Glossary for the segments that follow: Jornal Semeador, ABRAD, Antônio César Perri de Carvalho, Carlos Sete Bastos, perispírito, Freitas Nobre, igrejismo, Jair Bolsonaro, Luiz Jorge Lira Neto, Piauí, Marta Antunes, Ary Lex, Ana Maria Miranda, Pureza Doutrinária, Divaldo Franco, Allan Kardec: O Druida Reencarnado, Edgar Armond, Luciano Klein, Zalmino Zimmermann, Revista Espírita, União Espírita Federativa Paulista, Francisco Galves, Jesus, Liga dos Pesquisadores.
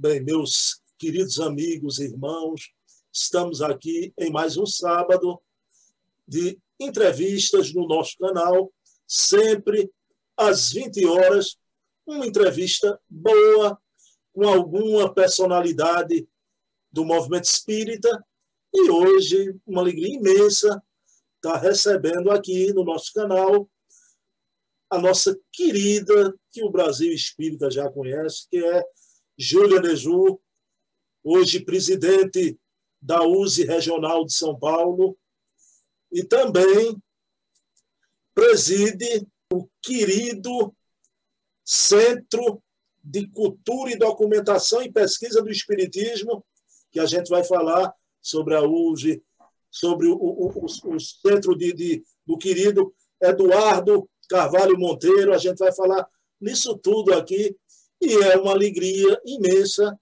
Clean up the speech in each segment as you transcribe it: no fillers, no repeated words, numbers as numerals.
Bem, meus queridos amigos e irmãos, estamos aqui em mais um sábado de entrevistas no nosso canal, sempre às 20 horas, uma entrevista boa, com alguma personalidade do movimento espírita. E hoje, uma alegria imensa, está recebendo aqui no nosso canal a nossa querida, que o Brasil Espírita já conhece, que é Júlia Nezu, hoje presidente da UZI Regional de São Paulo, e também preside o querido Centro de Cultura e Documentação e Pesquisa do Espiritismo, que a gente vai falar sobre a UZI, sobre o centro do querido Eduardo Carvalho Monteiro. A gente vai falar nisso tudo aqui e é uma alegria imensa.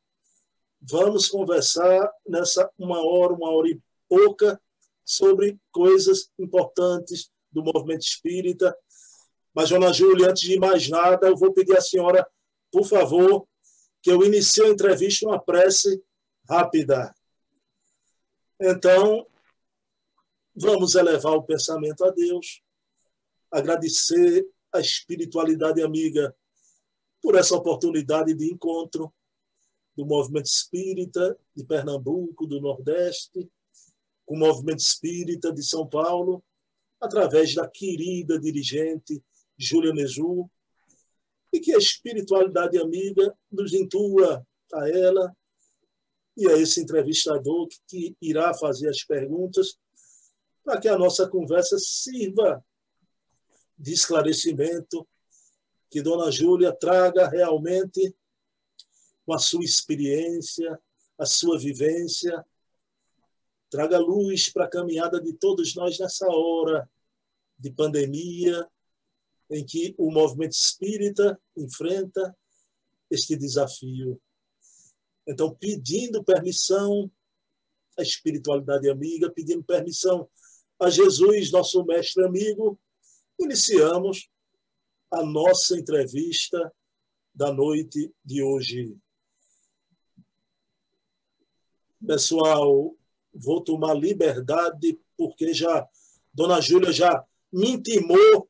Vamos conversar nessa uma hora e pouca, sobre coisas importantes do movimento espírita. Mas, dona Júlia, antes de mais nada, eu vou pedir à senhora, por favor, que eu inicie a entrevista uma prece rápida. Então, vamos elevar o pensamento a Deus, agradecer a espiritualidade amiga por essa oportunidade de encontro do movimento espírita de Pernambuco, do Nordeste, com o movimento espírita de São Paulo, através da querida dirigente Júlia Nezu, e que a espiritualidade amiga nos intua a ela e a esse entrevistador que irá fazer as perguntas, para que a nossa conversa sirva de esclarecimento, que dona Júlia traga realmente, com a sua experiência, a sua vivência, traga luz para a caminhada de todos nós nessa hora de pandemia, em que o movimento espírita enfrenta este desafio. Então, pedindo permissão à espiritualidade amiga, pedindo permissão a Jesus, nosso mestre amigo, iniciamos a nossa entrevista da noite de hoje. Pessoal, vou tomar liberdade, porque dona Júlia já me intimou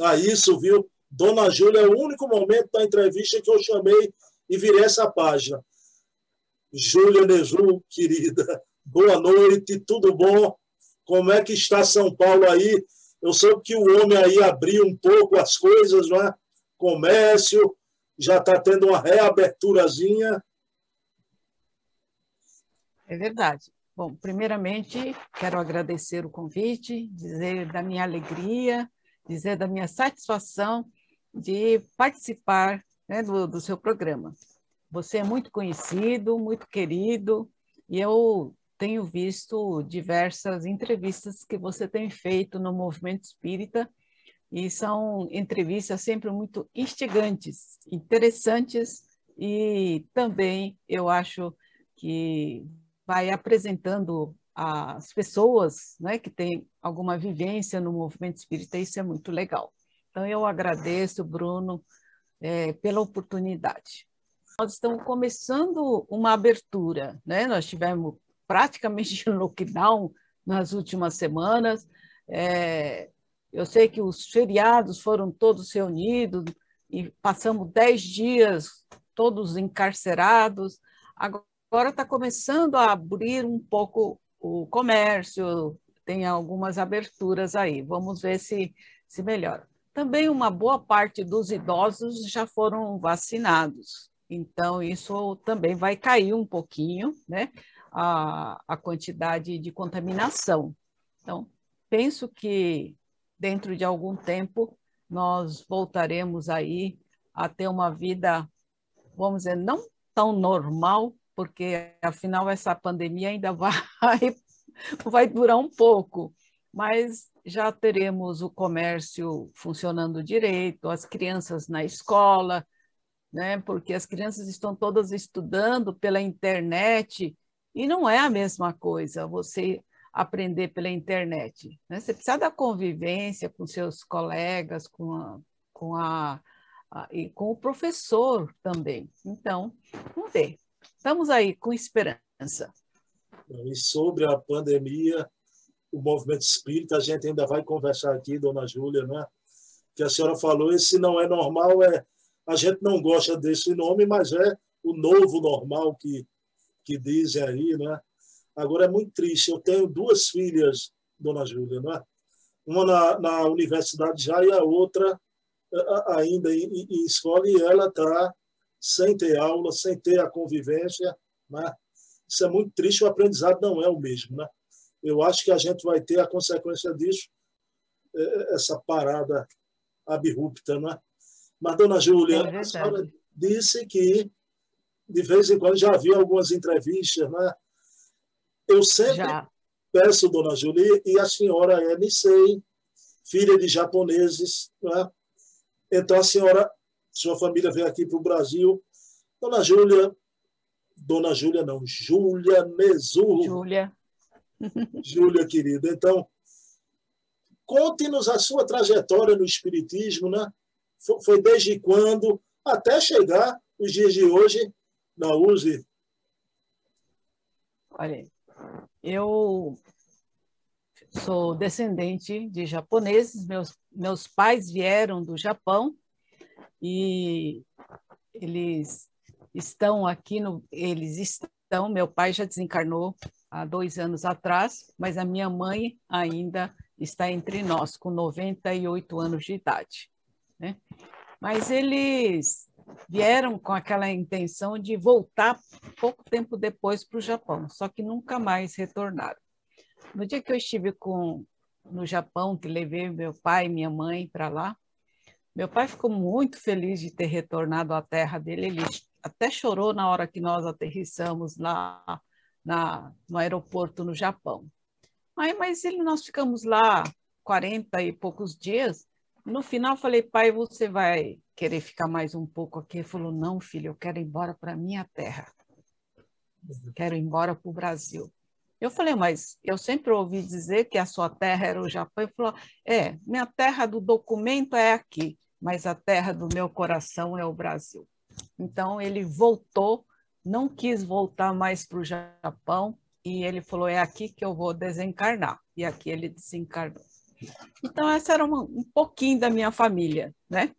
a isso, viu? Dona Júlia, é o único momento da entrevista que eu chamei e virei essa página. Júlia Nezu, querida, boa noite, tudo bom? Como é que está São Paulo aí? Eu soube que o homem aí abriu um pouco as coisas, não é? Comércio, já está tendo uma reaberturazinha. É verdade. Bom, primeiramente, quero agradecer o convite, dizer da minha alegria, dizer da minha satisfação de participar, né, do seu programa. Você é muito conhecido, muito querido, e eu tenho visto diversas entrevistas que você tem feito no movimento espírita, e são entrevistas sempre muito instigantes, interessantes, e também eu acho que vai apresentando as pessoas, né, que têm alguma vivência no movimento espírita, isso é muito legal. Então, eu agradeço, Bruno, pela oportunidade. Nós estamos começando uma abertura, né? Nós tivemos praticamente lockdown nas últimas semanas, eu sei que os feriados foram todos reunidos e passamos 10 dias todos encarcerados. Agora está começando a abrir um pouco o comércio, tem algumas aberturas aí, vamos ver se melhora. Também uma boa parte dos idosos já foram vacinados, então isso também vai cair um pouquinho, né, a quantidade de contaminação. Então, penso que dentro de algum tempo nós voltaremos aí a ter uma vida, vamos dizer, não tão normal, porque afinal essa pandemia ainda vai durar um pouco, mas já teremos o comércio funcionando direito, as crianças na escola, né? Porque as crianças estão todas estudando pela internet e não é a mesma coisa você aprender pela internet, né? Você precisa da convivência com seus colegas, e com o professor também. Então, vamos ver. Estamos aí com esperança. E sobre a pandemia, o movimento espírita, a gente ainda vai conversar aqui, dona Júlia, né? Que a senhora falou, esse não é normal, a gente não gosta desse nome, mas é o novo normal que dizem aí, né? Agora é muito triste, eu tenho duas filhas, dona Júlia, né? Uma na universidade já e a outra ainda em escola, e ela está sem ter aula, sem ter a convivência, né? Isso é muito triste, o aprendizado não é o mesmo, né? Eu acho que a gente vai ter a consequência disso, essa parada abrupta, né? Mas, dona Júlia, a senhora disse que, de vez em quando, já vi algumas entrevistas, né? Eu sempre peço, dona Júlia, e a senhora é Nisei, filha de japoneses, né? Então, a senhora, sua família veio aqui para o Brasil. Júlia Nezu. Júlia, querida, então, conte-nos a sua trajetória no Espiritismo, né? Foi desde quando, até chegar os dias de hoje na UZI? Olha, eu sou descendente de japoneses, meus pais vieram do Japão e eles estão aqui, meu pai já desencarnou há 2 anos atrás, mas a minha mãe ainda está entre nós, com 98 anos de idade, né? Mas eles vieram com aquela intenção de voltar pouco tempo depois para o Japão, só que nunca mais retornaram. No dia que eu estive no Japão, que levei meu pai e minha mãe para lá, meu pai ficou muito feliz de ter retornado à terra dele, ele até chorou na hora que nós aterrissamos lá no aeroporto no Japão. Nós ficamos lá 40 e poucos dias. No final, falei, pai, você vai querer ficar mais um pouco aqui? Ele falou, não, filho, eu quero ir embora para minha terra. Quero ir embora para o Brasil. Eu falei, mas eu sempre ouvi dizer que a sua terra era o Japão. Ele falou, minha terra do documento é aqui, mas a terra do meu coração é o Brasil. Então, ele voltou, não quis voltar mais para o Japão, e ele falou, é aqui que eu vou desencarnar. E aqui ele desencarnou. Então, essa era um pouquinho da minha família, né?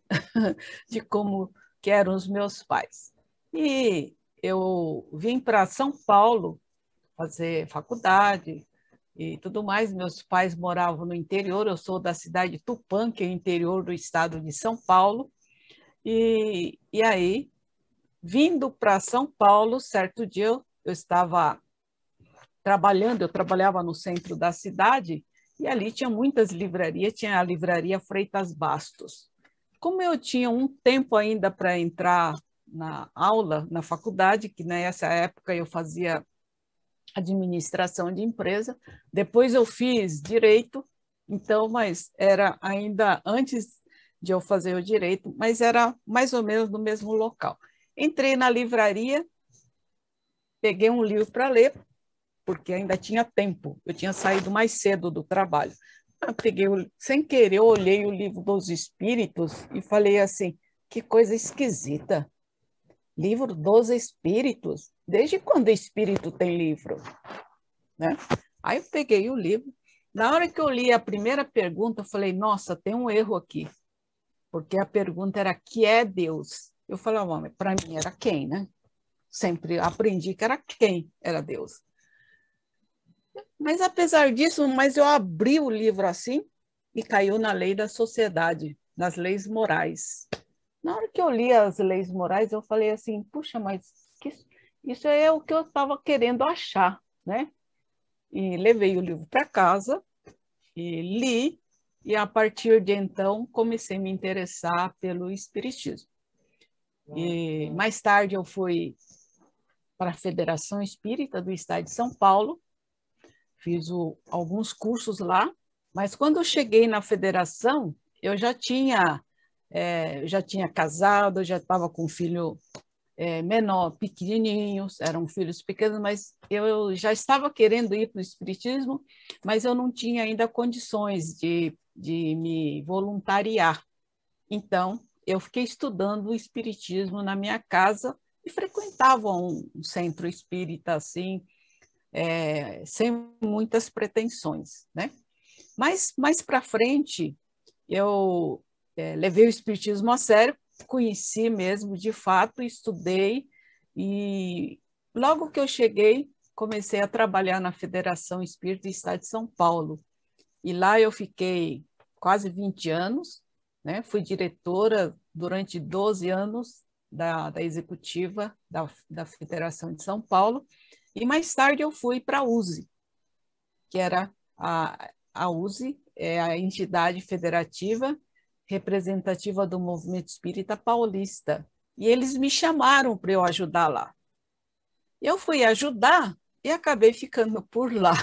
De como que eram os meus pais. E eu vim para São Paulo fazer faculdade e tudo mais. Meus pais moravam no interior, eu sou da cidade de Tupã, que é o interior do estado de São Paulo. E aí, vindo para São Paulo, certo dia eu estava trabalhando, eu trabalhava no centro da cidade, e ali tinha muitas livrarias, tinha a livraria Freitas Bastos. Como eu tinha um tempo ainda para entrar na aula, na faculdade, que nessa época eu fazia administração de empresa, depois eu fiz direito, então, mas era ainda antes de eu fazer o direito, mas era mais ou menos no mesmo local. Entrei na livraria, peguei um livro para ler, porque ainda tinha tempo, eu tinha saído mais cedo do trabalho. Eu peguei, sem querer, eu olhei o Livro dos Espíritos e falei assim, que coisa esquisita, Livro dos Espíritos? Desde quando espírito tem livro? Né? Aí eu peguei o livro, na hora que eu li a primeira pergunta, eu falei, nossa, tem um erro aqui, porque a pergunta era, que é Deus? Eu falei, homem, para mim era quem, né? Sempre aprendi que era quem era Deus. Mas apesar disso, eu abri o livro assim e caiu na lei da sociedade, nas leis morais. Na hora que eu li as leis morais, eu falei assim, puxa, mas isso é o que eu estava querendo achar, né? E levei o livro para casa e li, e a partir de então comecei a me interessar pelo espiritismo. E mais tarde eu fui para a Federação Espírita do Estado de São Paulo, fiz alguns cursos lá, mas quando eu cheguei na federação, eu já tinha casado, já estava com um filho menor, pequenininhos, eram filhos pequenos, mas eu já estava querendo ir para o espiritismo, mas eu não tinha ainda condições de me voluntariar. Então, eu fiquei estudando o espiritismo na minha casa e frequentavam um centro espírita assim, sem muitas pretensões, né? Mas mais para frente eu levei o espiritismo a sério, conheci mesmo de fato, estudei, e logo que eu cheguei comecei a trabalhar na Federação Espírita do Estado de São Paulo, e lá eu fiquei quase 20 anos, né? Fui diretora durante 12 anos da executiva da Federação de São Paulo, e mais tarde eu fui para a UZI, que era a UZI, é a entidade federativa representativa do movimento espírita paulista, e eles me chamaram para eu ajudar lá. Eu fui ajudar e acabei ficando por lá.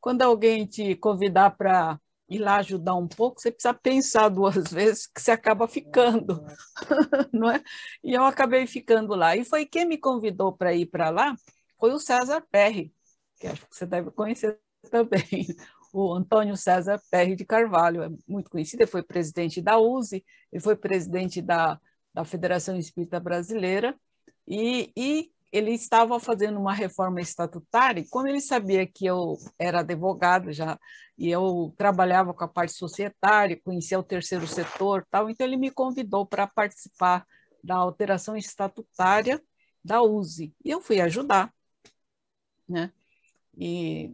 Quando alguém te convidar para ir lá ajudar um pouco, você precisa pensar duas vezes, que você acaba ficando, não é? E eu acabei ficando lá. E foi quem me convidou para ir para lá, foi o César Perri, que acho que você deve conhecer também, o Antônio César Perri de Carvalho, é muito conhecido, ele foi presidente da UZI, ele foi presidente da Federação Espírita Brasileira, e ele estava fazendo uma reforma estatutária, e como ele sabia que eu era advogado já, e eu trabalhava com a parte societária, conhecia o terceiro setor, tal, então ele me convidou para participar da alteração estatutária da UZI, e eu fui ajudar, né? E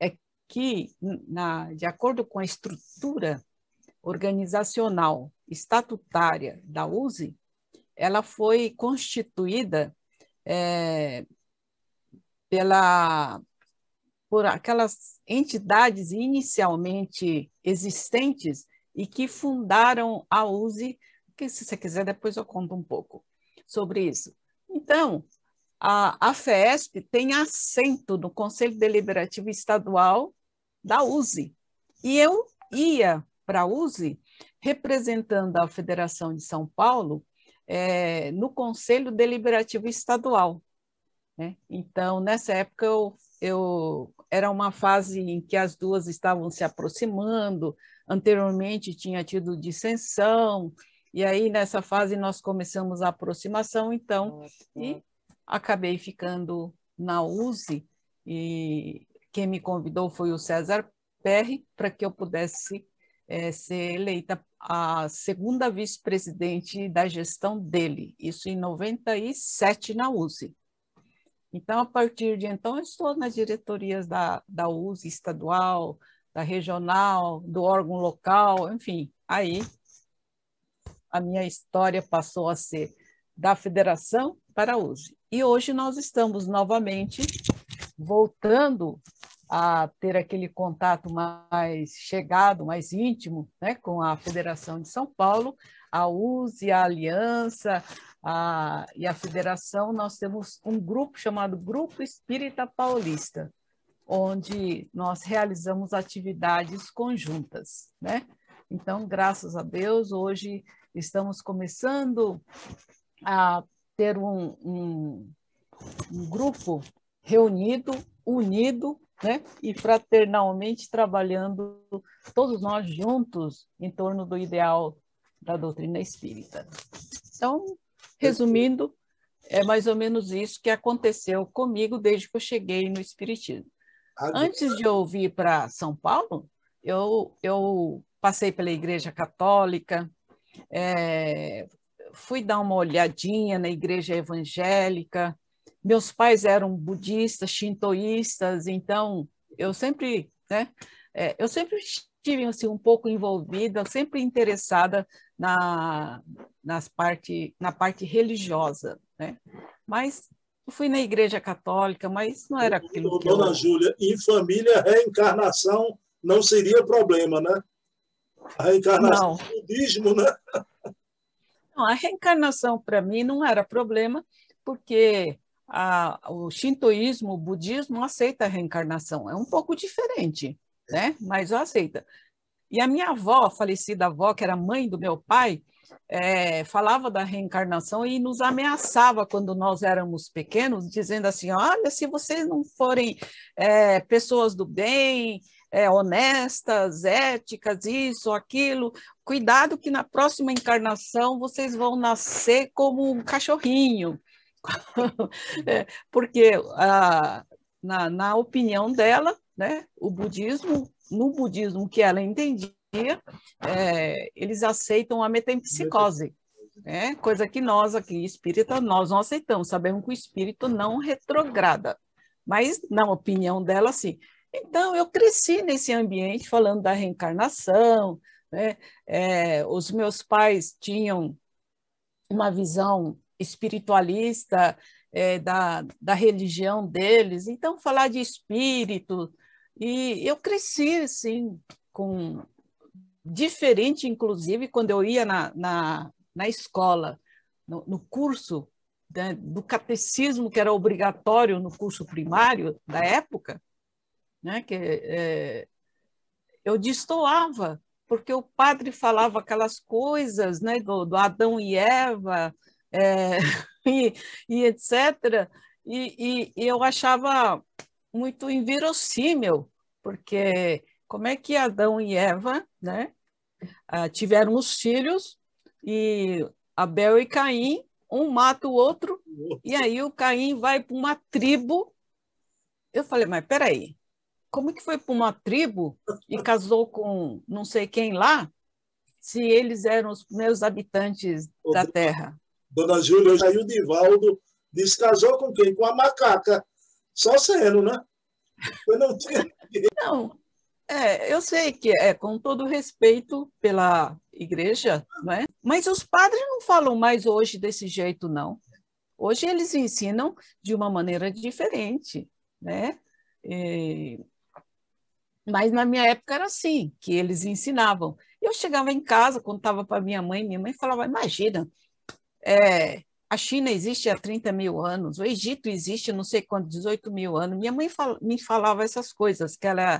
é que, de acordo com a estrutura organizacional estatutária da UZI, ela foi constituída por aquelas entidades inicialmente existentes e que fundaram a UZI, que se você quiser depois eu conto um pouco sobre isso. Então, a FESP tem assento no Conselho Deliberativo Estadual da UZI, e eu ia para a UZI representando a Federação de São Paulo no Conselho Deliberativo Estadual, né? Então, nessa época, era uma fase em que as duas estavam se aproximando, anteriormente tinha tido dissensão, e aí nessa fase nós começamos a aproximação, então, e acabei ficando na UZI, e quem me convidou foi o César Perri, para que eu pudesse ser eleita a segunda vice-presidente da gestão dele, isso em 97 na UZI. Então, a partir de então, eu estou nas diretorias da UZI estadual, da regional, do órgão local, enfim, aí a minha história passou a ser da federação para a UZI. E hoje nós estamos novamente voltando a ter aquele contato mais chegado, mais íntimo, né, com a Federação de São Paulo, a UZI, a Aliança e a Federação. Nós temos um grupo chamado Grupo Espírita Paulista, onde nós realizamos atividades conjuntas, né? Então, graças a Deus, hoje estamos começando a ter um grupo reunido, unido, né? E fraternalmente trabalhando todos nós juntos em torno do ideal da doutrina espírita. Então, resumindo, é mais ou menos isso que aconteceu comigo desde que eu cheguei no espiritismo. Antes de eu vir para São Paulo, eu passei pela Igreja Católica, fui dar uma olhadinha na Igreja Evangélica. Meus pais eram budistas, shintoístas, então eu sempre estive assim, um pouco envolvida, sempre interessada na parte religiosa, né? Mas eu fui na Igreja Católica, mas não era aquilo que eu... Dona Júlia, em família, reencarnação não seria problema, né? A reencarnação do budismo, né? Não, a reencarnação para mim não era problema, porque o shintoísmo, o budismo aceita a reencarnação, é um pouco diferente, né? Mas aceita. E a minha avó, a falecida avó, que era mãe do meu pai, falava da reencarnação e nos ameaçava quando nós éramos pequenos, dizendo assim, olha, se vocês não forem pessoas do bem, honestas, éticas, isso, aquilo, cuidado que na próxima encarnação vocês vão nascer como um cachorrinho. Porque na opinião dela, né, no budismo que ela entendia, eles aceitam a metempsicose, né, coisa que nós aqui, espírita, nós não aceitamos, sabemos que o espírito não retrograda, mas na opinião dela, sim. Então, eu cresci nesse ambiente falando da reencarnação, né? Os meus pais tinham uma visão espiritualista da religião deles, então falar de espírito, e eu cresci assim, diferente, inclusive, quando eu ia na escola, no curso, né, do catecismo, que era obrigatório no curso primário da época, né, que eu destoava, porque o padre falava aquelas coisas, né, do Adão e Eva, e etc., e eu achava muito inverossímil, porque como é que Adão e Eva, né, tiveram os filhos, e Abel e Caim, um mata o outro, e aí o Caim vai para uma tribo. Eu falei, mas peraí, como que foi para uma tribo e casou com não sei quem lá, se eles eram os primeiros habitantes da Terra? Dona Júlia, hoje aí o Divaldo disse, casou com quem? Com a macaca. Só sendo, né? Eu não tinha... Não, eu sei que com todo respeito pela igreja, né? Mas os padres não falam mais hoje desse jeito, não. Hoje eles ensinam de uma maneira diferente, né? Mas na minha época era assim, que eles ensinavam. Eu chegava em casa, contava para minha mãe falava, imagina, a China existe há 30 mil anos, o Egito existe não sei quanto, 18 mil anos. Minha mãe me falava essas coisas, que ela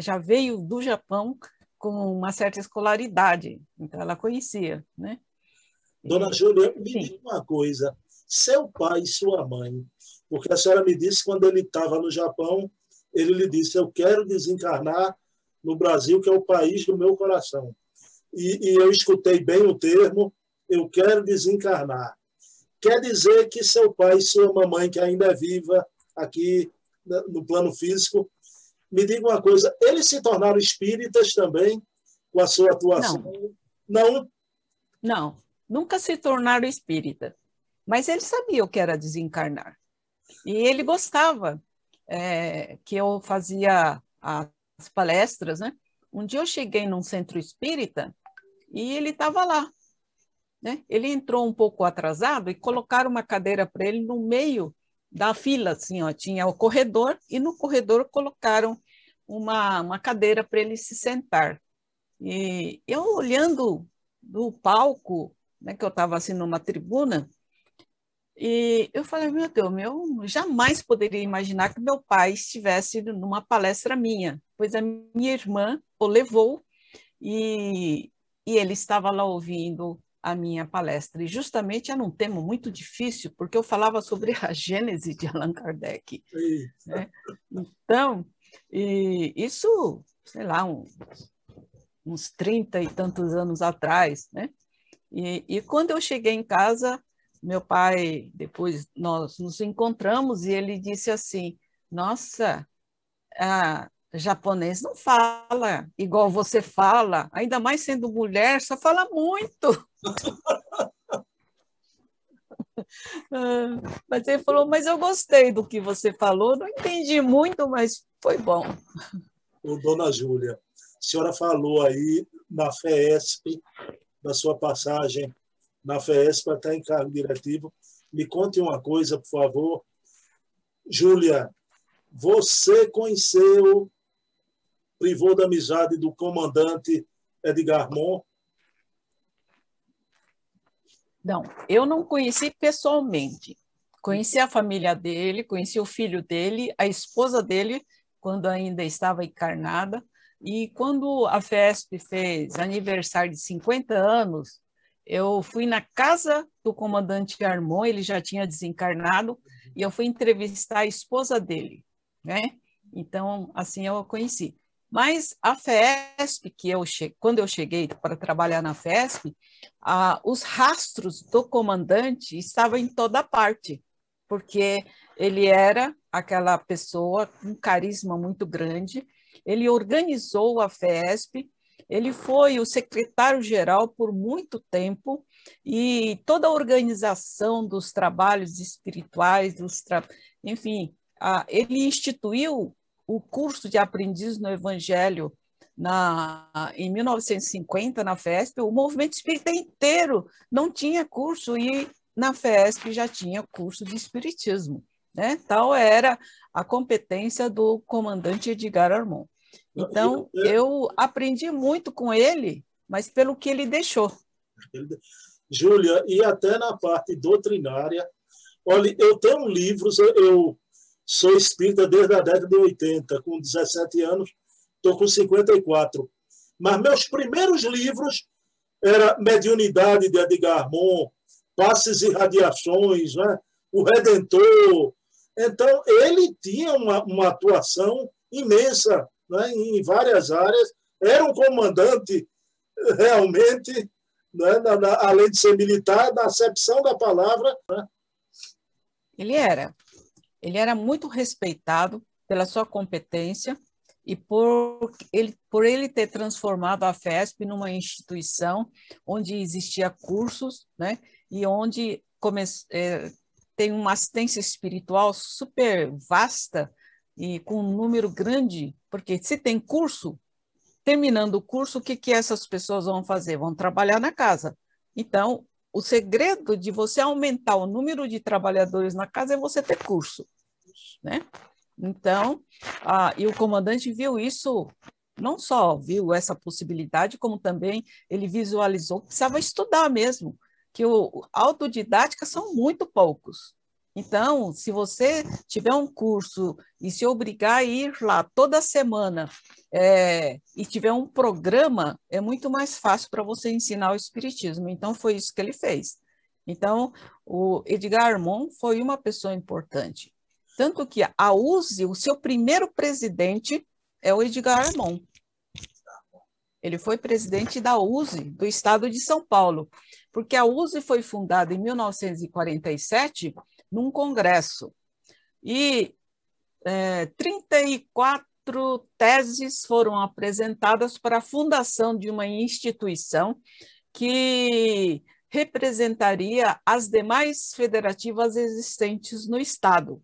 já veio do Japão com uma certa escolaridade, então ela conhecia, né? Dona Júlia, me diga uma coisa, seu pai e sua mãe, porque a senhora me disse, quando ele estava no Japão, ele lhe disse, eu quero desencarnar no Brasil, que é o país do meu coração. E eu escutei bem o termo, eu quero desencarnar. Quer dizer que seu pai e sua mamãe, que ainda é viva aqui no plano físico, me diga uma coisa, eles se tornaram espíritas também com a sua atuação? Não. Não, nunca se tornaram espírita, mas ele sabia o que era desencarnar. E ele gostava que eu fazia as palestras, né? Um dia eu cheguei num centro espírita e ele estava lá, né? Ele entrou um pouco atrasado e colocaram uma cadeira para ele no meio da fila, assim, ó, tinha o corredor, e no corredor colocaram uma cadeira para ele se sentar. E eu olhando do palco, né, que eu estava assim numa tribuna, e eu falei, meu Deus, eu jamais poderia imaginar que meu pai estivesse numa palestra minha, pois a minha irmã o levou e ele estava lá ouvindo a minha palestra. E justamente era um tema muito difícil, porque eu falava sobre a Gênese de Allan Kardec. Né? Então, isso, sei lá, uns 30 e tantos anos atrás, né? E quando eu cheguei em casa, meu pai, depois nós nos encontramos e ele disse assim, nossa, japonês não fala igual você fala, ainda mais sendo mulher, só fala muito. Mas ele falou, mas eu gostei do que você falou, não entendi muito, mas foi bom. Ô, Dona Júlia, a senhora falou aí na FEESP, da sua passagem na FEESP, está em cargo diretivo. Me conte uma coisa, por favor. Júlia, você conheceu, privou da amizade do comandante Edgar Armond? Não, eu não conheci pessoalmente. Conheci a família dele, conheci o filho dele, a esposa dele, quando ainda estava encarnada. E quando a FESP fez aniversário de 50 anos, eu fui na casa do comandante Armond, ele já tinha desencarnado, e eu fui entrevistar a esposa dele, né? Então, assim eu a conheci. Mas a FESP, que quando eu cheguei para trabalhar na FESP, os rastros do comandante estavam em toda parte, porque ele era aquela pessoa com um carisma muito grande, ele organizou a FESP, ele foi o secretário-geral por muito tempo, e toda a organização dos trabalhos espirituais, enfim, ele instituiu o curso de aprendiz no Evangelho em 1950, na FESP. O movimento espírita inteiro não tinha curso, e na FESP já tinha curso de espiritismo, né? Tal era a competência do comandante Edgar Armond. Então, eu aprendi muito com ele, mas pelo que ele deixou. Júlia, e até na parte doutrinária. Olha, eu tenho livros, eu sou espírita desde a década de 80, com 17 anos, estou com 54. Mas meus primeiros livros eram Mediunidade, de Edgar Armond, Passes e Radiações, né? O Redentor. Então, ele tinha uma atuação imensa, né, em várias áreas. Era um comandante realmente, né, além de ser militar, da acepção da palavra, né? Ele era muito respeitado pela sua competência e por ele ter transformado a FESP numa instituição onde existia cursos, né, e onde tem uma assistência espiritual super vasta e com um número grande, porque se tem curso, terminando o curso, o que essas pessoas vão fazer? Vão trabalhar na casa. Então, o segredo de você aumentar o número de trabalhadores na casa é você ter curso, né? Então, e o comandante viu isso, não só viu essa possibilidade, como também ele visualizou que precisava estudar mesmo, que autodidática são muito poucos. Então, se você tiver um curso e se obrigar a ir lá toda semana e tiver um programa, é muito mais fácil para você ensinar o espiritismo. Então, foi isso que ele fez. Então, o Edgar Armond foi uma pessoa importante. Tanto que a UZI, o seu primeiro presidente é o Edgar Armond. Ele foi presidente da UZI, do Estado de São Paulo, porque a UZI foi fundada em 1947... num congresso, e 34 teses foram apresentadas para a fundação de uma instituição que representaria as demais federativas existentes no Estado.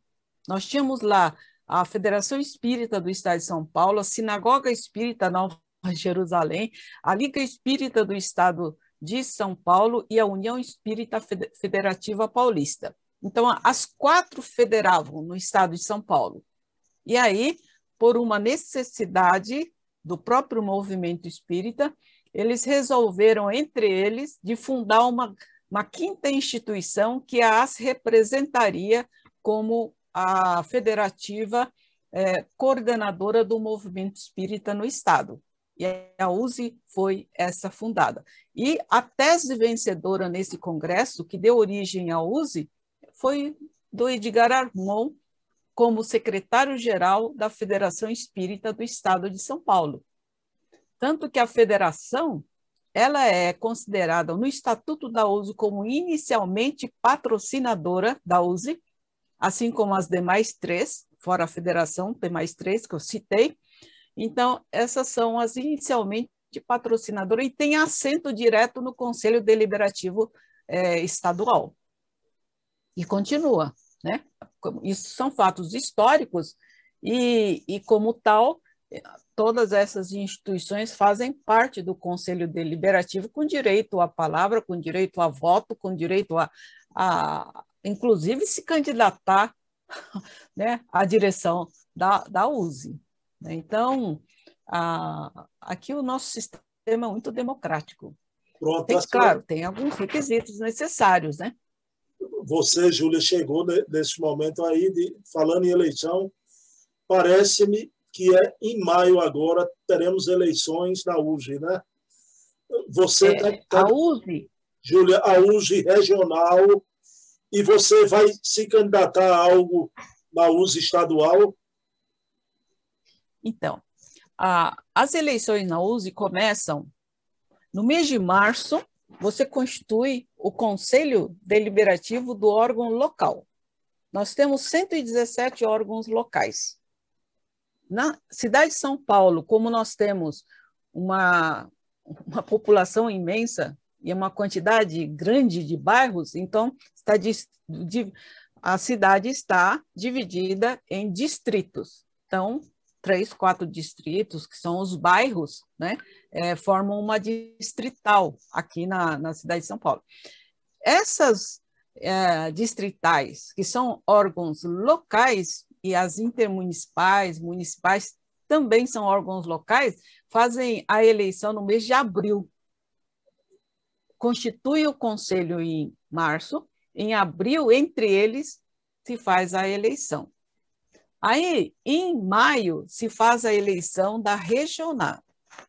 Nós tínhamos lá a Federação Espírita do Estado de São Paulo, a Sinagoga Espírita Nova Jerusalém, a Liga Espírita do Estado de São Paulo e a União Espírita Federativa Paulista. Então, as quatro federavam no Estado de São Paulo. E aí, por uma necessidade do próprio movimento espírita, eles resolveram, entre eles, de fundar uma quinta instituição que as representaria como a federativa coordenadora do movimento espírita no Estado. E a UZI foi essa fundada. E a tese vencedora nesse congresso, que deu origem à UZI, foi do Edgar Armond como secretário-geral da Federação Espírita do Estado de São Paulo. Tanto que a federação, ela é considerada no Estatuto da UZI como inicialmente patrocinadora da UZI, assim como as demais três, fora a federação, tem mais três que eu citei. Então, essas são as inicialmente patrocinadoras e tem assento direto no Conselho Deliberativo Estadual. E continua, né? Isso são fatos históricos e como tal, todas essas instituições fazem parte do Conselho Deliberativo com direito à palavra, com direito a voto, com direito a inclusive, se candidatar, né, à direção da UZI. Então, aqui o nosso sistema é muito democrático. Pronto, tem, claro, tem alguns requisitos necessários, né? Você, Júlia, chegou nesse momento aí, falando em eleição, parece-me que é em maio agora, teremos eleições na UZI, né? Você a UZI? Júlia, a UZI regional, e você vai se candidatar a algo na UZI estadual? Então, as eleições na UZI começam no mês de março. Você constitui o Conselho Deliberativo do órgão local. Nós temos 117 órgãos locais. Na cidade de São Paulo, como nós temos uma população imensa e uma quantidade grande de bairros, então a cidade está dividida em distritos. Então, 3, 4 distritos, que são os bairros, né, formam uma distrital aqui na cidade de São Paulo. Essas distritais, que são órgãos locais, e as intermunicipais, municipais, também são órgãos locais, fazem a eleição no mês de abril. Constitui o conselho em março, em abril, entre eles, se faz a eleição. Aí, em maio, se faz a eleição da regional.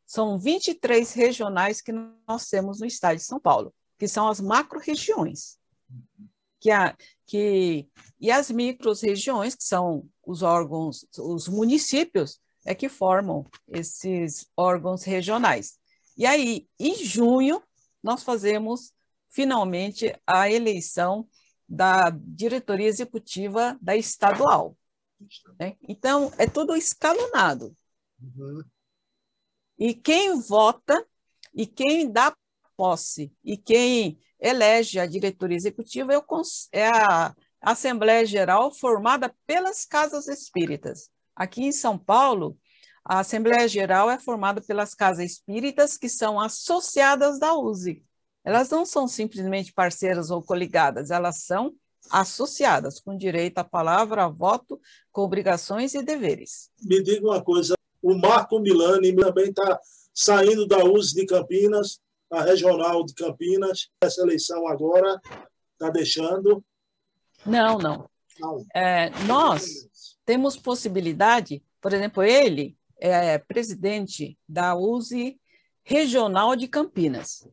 São 23 regionais que nós temos no estado de São Paulo, que são as macro-regiões. E as micro-regiões, que são os órgãos, os municípios, é que formam esses órgãos regionais. E aí, em junho, nós fazemos, finalmente, a eleição da diretoria executiva da estadual. Então, é tudo escalonado. Uhum. E quem vota, e quem dá posse, e quem elege a diretoria executiva é a Assembleia Geral formada pelas casas espíritas. Aqui em São Paulo, a Assembleia Geral é formada pelas casas espíritas que são associadas da UZI. Elas não são simplesmente parceiras ou coligadas, elas são associadas, com direito à palavra, a voto, com obrigações e deveres. Me diga uma coisa, o Marco Milani também está saindo da UZI de Campinas, a regional de Campinas, essa eleição agora está deixando? Não. Nós temos possibilidade, por exemplo, ele é presidente da UZI regional de Campinas.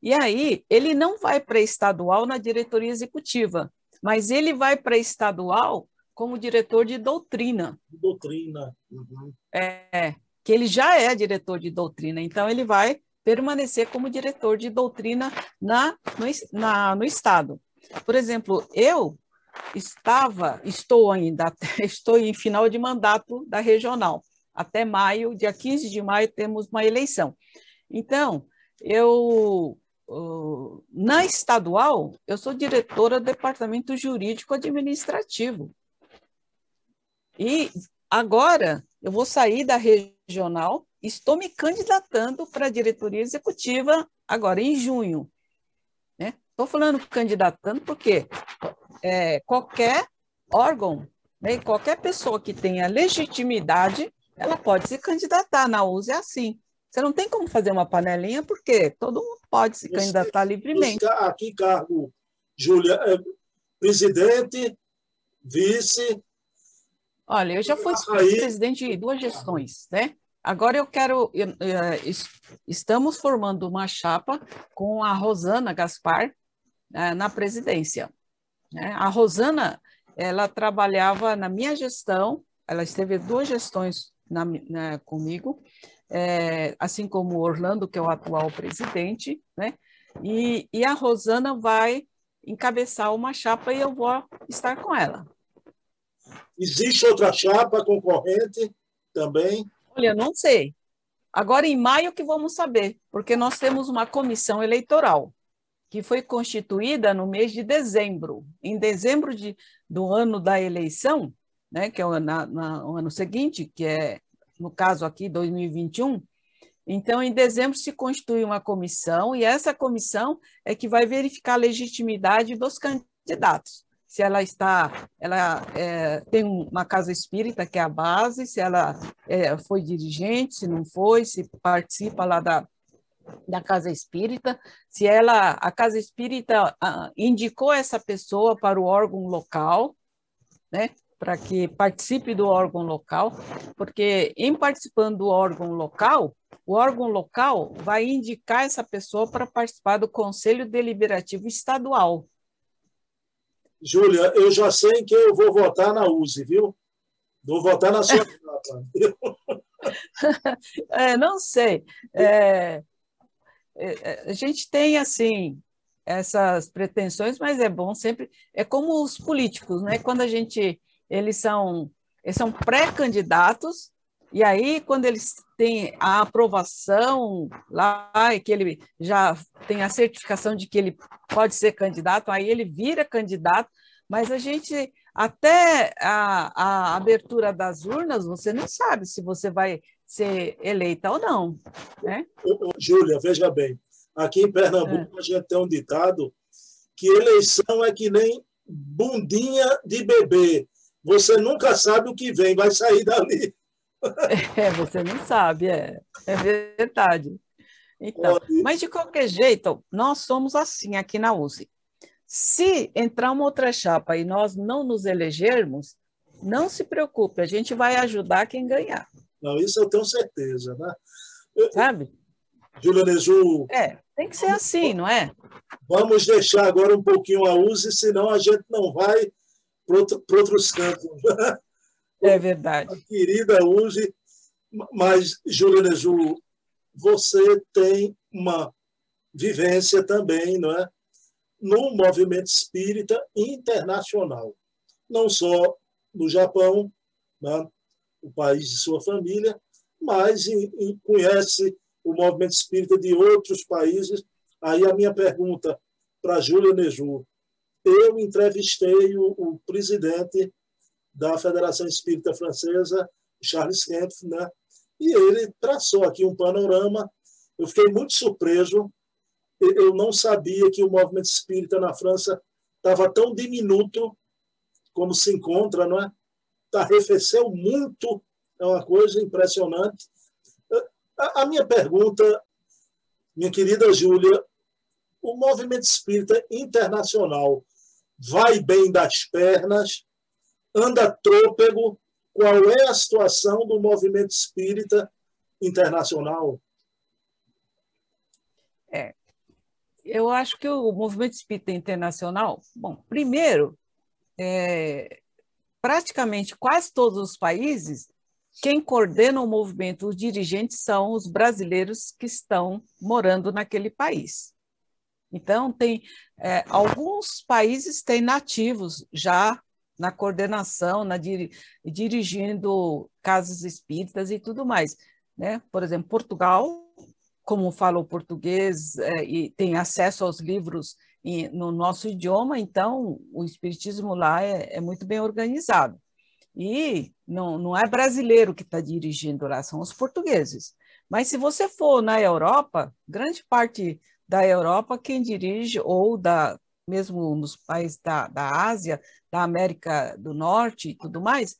E aí, ele não vai para estadual na diretoria executiva, mas ele vai para estadual como diretor de doutrina. Doutrina. Uhum. Que ele já é diretor de doutrina, então ele vai permanecer como diretor de doutrina no estado. Por exemplo, eu estou em final de mandato da regional. Até maio, dia 15 de maio, temos uma eleição. Então, na estadual, eu sou diretora do Departamento Jurídico Administrativo. E agora eu vou sair da regional, estou me candidatando para a diretoria executiva agora em junho. Né? Estou falando candidatando porque qualquer órgão, né, qualquer pessoa que tenha legitimidade, ela pode se candidatar na UZI assim. Você não tem como fazer uma panelinha, porque todo mundo pode se candidatar livremente. Aqui, cargo, Júlia, presidente, vice... Olha, eu já fui presidente de 2 gestões, né? Agora eu quero... Estamos formando uma chapa com a Rosana Gaspar na presidência. A Rosana, ela trabalhava na minha gestão, ela esteve 2 gestões comigo, assim como o Orlando, que é o atual presidente, né? E a Rosana vai encabeçar uma chapa e eu vou estar com ela. Existe outra chapa concorrente também? Olha, não sei. Agora em maio que vamos saber, porque nós temos uma comissão eleitoral que foi constituída no mês de dezembro. Em dezembro do ano da eleição, né, que é o ano seguinte, que é, no caso aqui, 2021, então em dezembro se constitui uma comissão e essa comissão é que vai verificar a legitimidade dos candidatos, se ela tem uma casa espírita que é a base, se ela foi dirigente, se não foi, se participa lá da casa espírita, se a casa espírita indicou essa pessoa para o órgão local, né? Para que participe do órgão local, porque em participando do órgão local, o órgão local vai indicar essa pessoa para participar do Conselho Deliberativo Estadual. Júlia, eu já sei que eu vou votar na UZI, viu? Vou votar na sua chapa. Não sei. A gente tem, assim, essas pretensões, mas é bom sempre... É como os políticos, né? Quando a gente... Eles são pré-candidatos, e aí, quando eles têm a aprovação lá, e que ele já tem a certificação de que ele pode ser candidato, aí ele vira candidato, mas a gente... Até a abertura das urnas, você não sabe se você vai ser eleita ou não, né? Júlia, veja bem, aqui em Pernambuco a gente tem um ditado que eleição é que nem bundinha de bebê. Você nunca sabe o que vem, vai sair dali. Você não sabe, é verdade. Então, mas, de qualquer jeito, nós somos assim aqui na UZI. Se entrar uma outra chapa e nós não nos elegermos, não se preocupe, a gente vai ajudar quem ganhar. Não, isso eu tenho certeza, né? Sabe? Júlia Nezu... tem que ser assim, não é? Vamos deixar agora um pouquinho a UZI, senão a gente não vai para outros cantos. É verdade. A querida UZI, mas, Júlia Nezu, você tem uma vivência também, não é? No movimento espírita internacional, não só no Japão, né, o país de sua família, mas conhece o movimento espírita de outros países. Aí a minha pergunta para a Júlia Nezu: eu entrevistei o presidente da Federação Espírita Francesa, Charles Kempf, né, e ele traçou aqui um panorama, eu fiquei muito surpreso. Eu não sabia que o movimento espírita na França estava tão diminuto como se encontra, não é? Arrefeceu muito, é uma coisa impressionante. A minha pergunta, minha querida Júlia, o movimento espírita internacional vai bem das pernas? Anda trôpego? Qual é a situação do movimento espírita internacional? Eu acho que o movimento espírita internacional, bom, primeiro, praticamente quase todos os países, quem coordena o movimento, os dirigentes, são os brasileiros que estão morando naquele país. Então, tem alguns países têm nativos já na coordenação, dirigindo casas espíritas e tudo mais, né? Por exemplo, Portugal, como fala o português e tem acesso aos livros no nosso idioma, então o espiritismo lá é muito bem organizado. E não é brasileiro que está dirigindo lá, são os portugueses. Mas se você for na Europa, grande parte da Europa, quem dirige, ou mesmo nos países da Ásia, da América do Norte e tudo mais,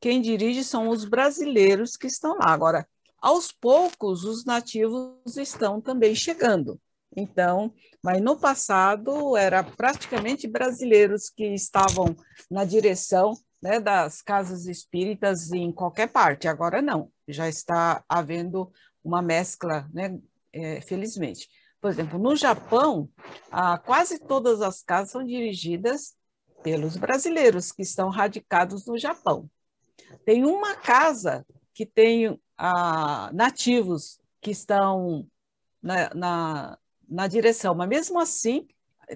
quem dirige são os brasileiros que estão lá. Agora, aos poucos, os nativos estão também chegando. Então, mas no passado, era praticamente brasileiros que estavam na direção, né, das casas espíritas em qualquer parte. Agora não, já está havendo uma mescla, né, felizmente. Por exemplo, no Japão, quase todas as casas são dirigidas pelos brasileiros que estão radicados no Japão. Tem uma casa que tem... nativos que estão na direção, mas mesmo assim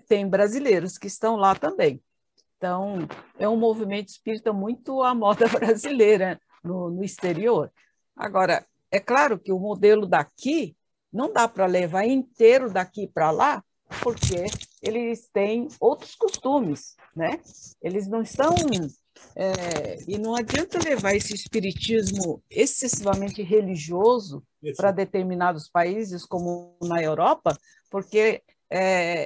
tem brasileiros que estão lá também. Então, é um movimento espírita muito à moda brasileira no exterior. Agora, é claro que o modelo daqui não dá para levar inteiro daqui para lá, porque eles têm outros costumes, né? Eles não estão... e não adianta levar esse espiritismo excessivamente religioso para determinados países, como na Europa, porque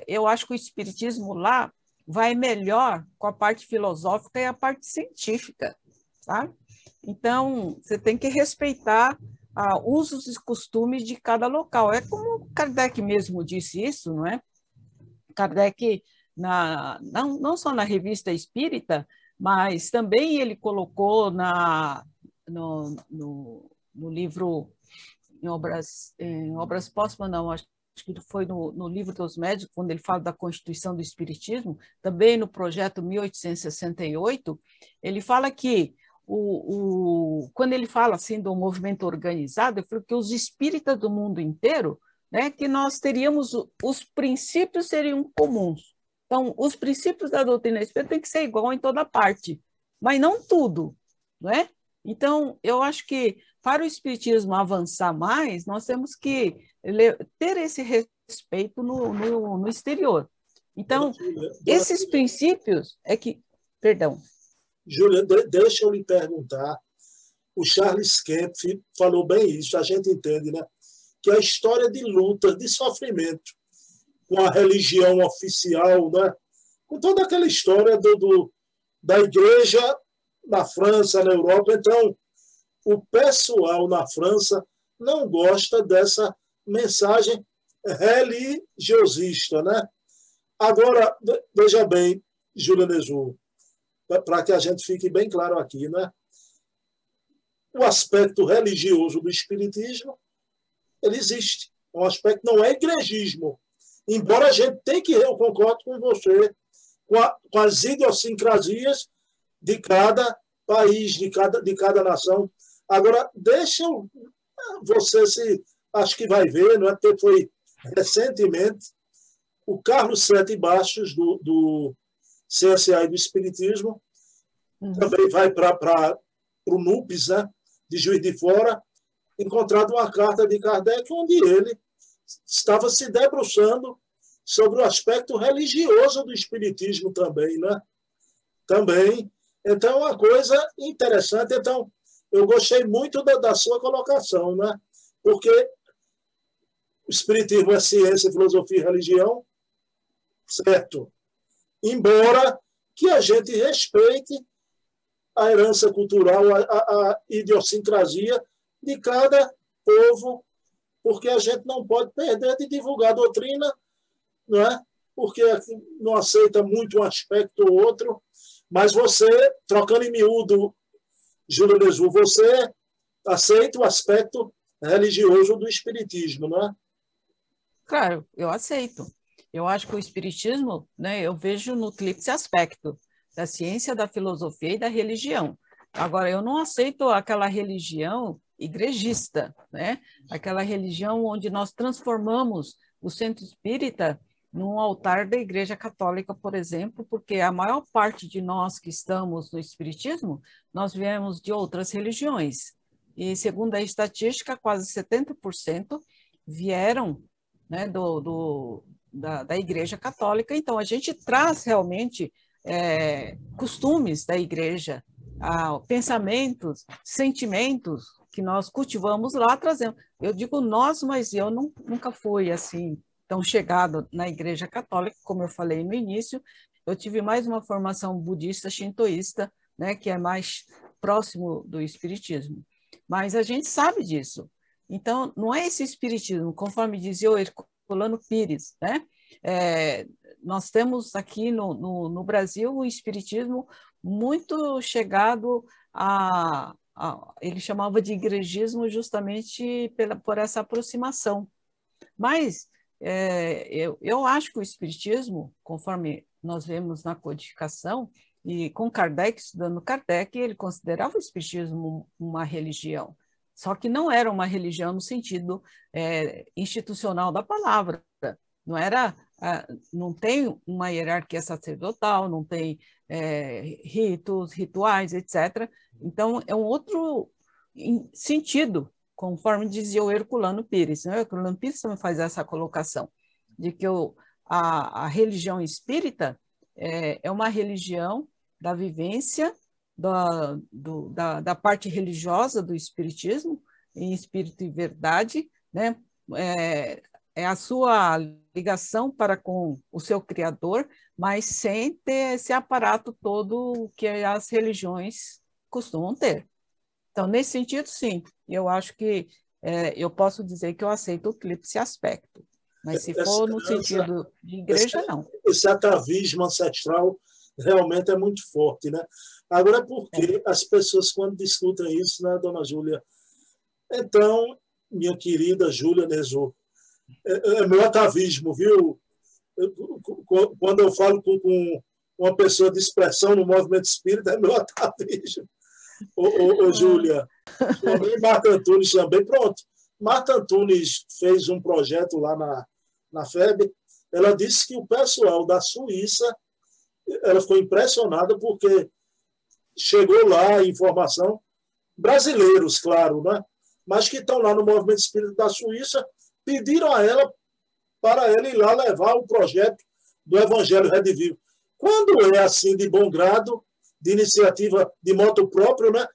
eu acho que o espiritismo lá vai melhor com a parte filosófica e a parte científica, tá? Então, você tem que respeitar usos e costumes de cada local. É como Kardec mesmo disse isso, não é? Kardec, não só na Revista Espírita, mas também ele colocou no livro, em obras póstumas, não, acho que foi no Livro dos Médicos, quando ele fala da Constituição do Espiritismo, também no projeto 1868, ele fala que quando ele fala assim do movimento organizado, é porque os espíritas do mundo inteiro, né, que nós teríamos, os princípios seriam comuns. Então, os princípios da doutrina espírita têm que ser igual em toda parte, mas não tudo, não é? Então, eu acho que para o espiritismo avançar mais, nós temos que ter esse respeito no exterior. Então, esses princípios é que... Perdão. Júlia, deixa eu lhe perguntar. O Charles Kempf falou bem isso, a gente entende, né? Que a história de luta, de sofrimento com a religião oficial, né? Com toda aquela história da igreja na França, na Europa. Então, o pessoal na França não gosta dessa mensagem religiosista, né? Agora, veja bem, Júlia Nezu, para que a gente fique bem claro aqui, né? O aspecto religioso do espiritismo, ele existe. O aspecto não é igrejismo. Embora a gente tenha que, eu concordo com você, com as idiosincrasias de cada país, de cada nação. Agora, deixam você se... Acho que vai ver, não é? Porque foi recentemente o Carlos Sete Bastos, do CSA e do Espiritismo, também vai para o NUPES, né, de Juiz de Fora, encontrado uma carta de Kardec, onde ele estava se debruçando sobre o aspecto religioso do Espiritismo também, né? Também. Então, uma coisa interessante. Então, eu gostei muito da sua colocação, né? Porque o Espiritismo é ciência, filosofia e religião, certo? Embora que a gente respeite a herança cultural, a idiosincrasia de cada povo, porque a gente não pode perder de divulgar a doutrina, não é? Porque não aceita muito um aspecto ou outro. Mas você, trocando em miúdo, Júlia Nezu, você aceita o aspecto religioso do espiritismo, não é? Claro, eu aceito. Eu acho que o espiritismo, né, eu vejo no eclipse aspecto da ciência, da filosofia e da religião. Agora, eu não aceito aquela religião igrejista, né? Aquela religião onde nós transformamos o centro espírita num altar da Igreja Católica, por exemplo, porque a maior parte de nós que estamos no espiritismo, nós viemos de outras religiões. E, segundo a estatística, quase 70% vieram, né, da Igreja Católica. Então, a gente traz realmente costumes da Igreja, pensamentos, sentimentos que nós cultivamos lá, trazemos. Eu digo nós, mas eu nunca fui assim... Então, chegado na Igreja Católica, como eu falei no início, eu tive mais uma formação budista, shintoísta, né, que é mais próximo do espiritismo. Mas a gente sabe disso. Então, não é esse espiritismo, conforme dizia o Herculano Pires, né? Nós temos aqui no Brasil um espiritismo muito chegado a... Ele chamava de igrejismo justamente por essa aproximação. Mas... eu acho que o espiritismo, conforme nós vemos na codificação, e com Kardec, estudando Kardec, ele considerava o espiritismo uma religião, só que não era uma religião no sentido institucional da palavra, não era, não tem uma hierarquia sacerdotal, não tem ritos, rituais, etc. Então, é um outro sentido, conforme dizia o Herculano Pires. O Herculano Pires também faz essa colocação, de que a religião espírita é uma religião da vivência, da parte religiosa do espiritismo, em espírito e verdade, né? É a sua ligação para com o seu Criador, mas sem ter esse aparato todo que as religiões costumam ter. Então, nesse sentido, sim. Eu acho que eu posso dizer que eu aceito o eclipse aspecto. Mas se for no sentido de igreja, não. Esse atavismo ancestral realmente é muito forte, né? Agora, porque as pessoas, quando discutem isso, né, dona Júlia? Então, minha querida Júlia Nezu, é meu atavismo, viu? Quando eu falo com uma pessoa de expressão no movimento espírita, é meu atavismo. Ô, Júlia, Marta Antunes também, pronto. Marta Antunes fez um projeto lá na FEB. Ela disse que o pessoal da Suíça, ela ficou impressionada porque chegou lá a informação, brasileiros, claro, né? Mas que estão lá no Movimento Espírita da Suíça, pediram a ela para ela ir lá levar o projeto do Evangelho Redivivo. Quando é assim de bom grado, de iniciativa de moto próprio, né?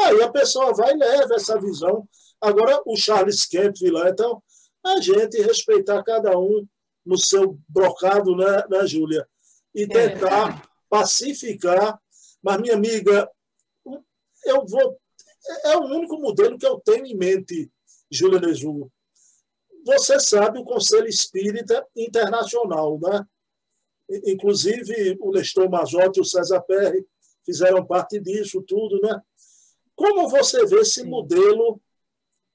Aí a pessoa vai e leva essa visão. Agora, o Charles Kempf lá, então, a gente respeitar cada um no seu brocado, né Júlia? E tentar pacificar. Mas, minha amiga, é o único modelo que eu tenho em mente, Júlia Nezu. Você sabe o Conselho Espírita Internacional, né? Inclusive, o Nestor Masotti e o César Perri fizeram parte disso tudo, né? Como você vê esse modelo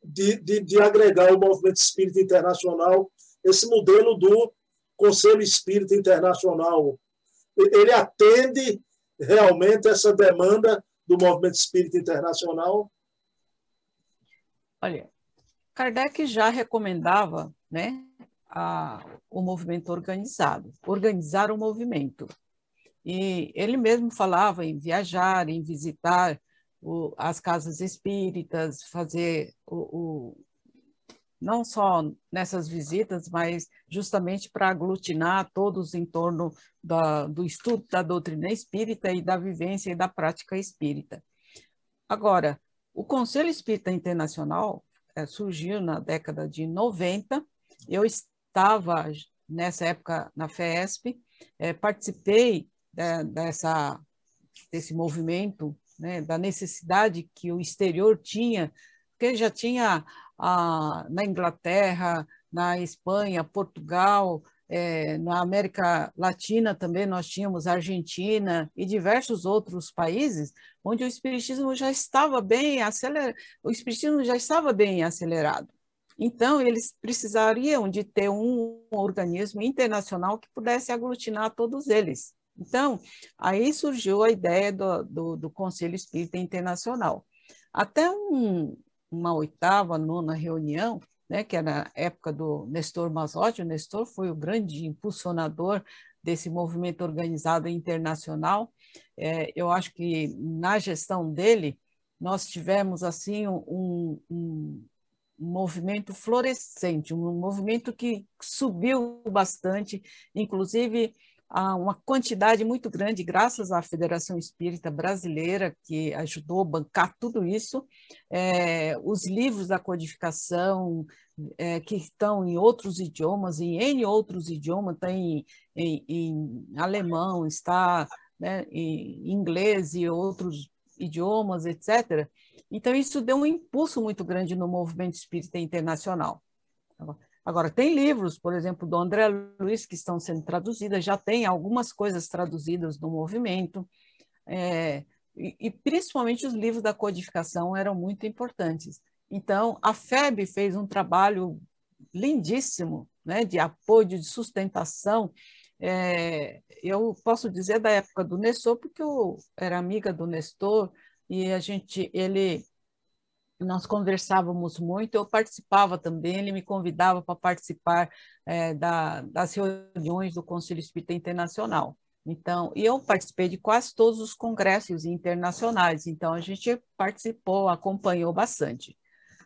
de agregar o Movimento Espírita Internacional, esse modelo do Conselho Espírita Internacional? Ele atende realmente essa demanda do Movimento Espírita Internacional? Olha, Kardec já recomendava, né, o movimento organizado, organizar o movimento. E ele mesmo falava em viajar, em visitar as casas espíritas, fazer não só nessas visitas, mas justamente para aglutinar todos em torno do estudo da doutrina espírita e da vivência e da prática espírita. Agora, o Conselho Espírita Internacional surgiu na década de 90, eu estava nessa época na FESP, participei desse movimento, né, da necessidade que o exterior tinha, porque já tinha na Inglaterra, na Espanha, Portugal, na América Latina também nós tínhamos Argentina e diversos outros países onde o espiritismo já estava bem acelerado. Então, eles precisariam de ter um organismo internacional que pudesse aglutinar todos eles. Então, aí surgiu a ideia do Conselho Espírita Internacional. Até uma oitava, nona reunião, né, que era na época do Nestor Masotti. O Nestor foi o grande impulsionador desse movimento organizado internacional. Eu acho que na gestão dele, nós tivemos assim um movimento florescente, um movimento que subiu bastante, inclusive uma quantidade muito grande, graças à Federação Espírita Brasileira, que ajudou a bancar tudo isso, os livros da codificação, que estão em outros idiomas, em N outros idiomas, tem em alemão, está, né, em inglês e outros idiomas, etc. Então, isso deu um impulso muito grande no movimento espírita internacional. Agora, tem livros, por exemplo, do André Luiz, que estão sendo traduzidas, já tem algumas coisas traduzidas no movimento, e principalmente os livros da codificação eram muito importantes. Então, a FEB fez um trabalho lindíssimo, né, de apoio, de sustentação. Eu posso dizer da época do Nestor, porque eu era amiga do Nestor, e nós conversávamos muito, eu participava também, ele me convidava para participar das reuniões do Conselho Espírita Internacional. Então, eu participei de quase todos os congressos internacionais, então a gente participou, acompanhou bastante,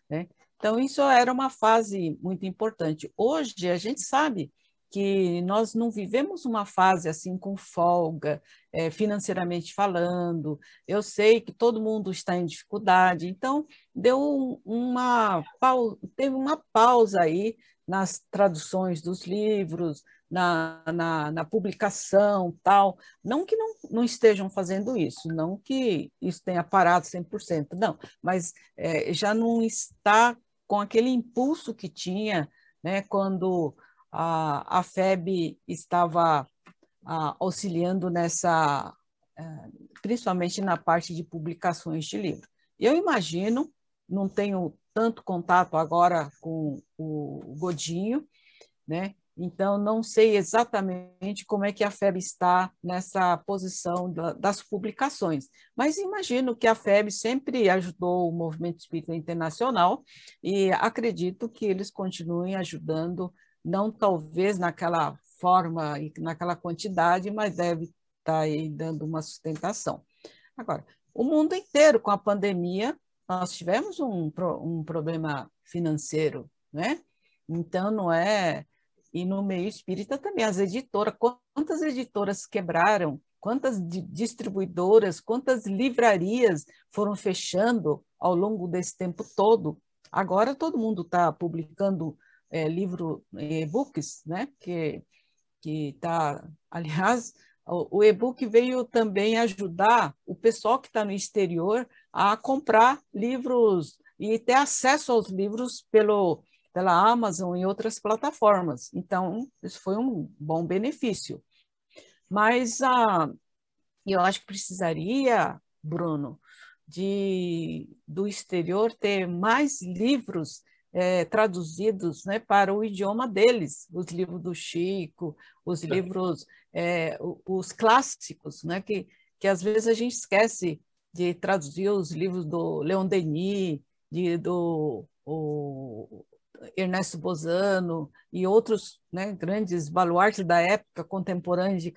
né? Então, isso era uma fase muito importante. Hoje, a gente sabe que nós não vivemos uma fase assim com folga, financeiramente falando. Eu sei que todo mundo está em dificuldade, então teve uma pausa aí nas traduções dos livros, na publicação, tal. Não que não estejam fazendo isso, não que isso tenha parado 100%, não, mas já não está com aquele impulso que tinha, né, quando a FEB estava auxiliando nessa, principalmente na parte de publicações de livro. Eu imagino, não tenho tanto contato agora com o Godinho, né? Então, não sei exatamente como é que a FEB está nessa posição das publicações, mas imagino que a FEB sempre ajudou o Movimento Espírita Internacional e acredito que eles continuem ajudando, não talvez naquela forma e naquela quantidade, mas deve estar aí dando uma sustentação. Agora, o mundo inteiro, com a pandemia, nós tivemos um problema financeiro, né? Então, não é... E no meio espírita também, as editoras, quantas editoras quebraram, quantas distribuidoras, quantas livrarias foram fechando ao longo desse tempo todo. Agora todo mundo está publicando livro, e-books, né? Que tá, aliás, o e-book veio também ajudar o pessoal que está no exterior a comprar livros e ter acesso aos livros pela Amazon e outras plataformas. Então, isso foi um bom benefício. Mas eu acho que precisaria, Bruno, do exterior ter mais livros traduzidos, né, para o idioma deles, os livros do Chico, os livros, os clássicos, né, que às vezes a gente esquece de traduzir os livros do Leon Denis, do Ernesto Bozano e outros, né, grandes baluartes da época contemporânea de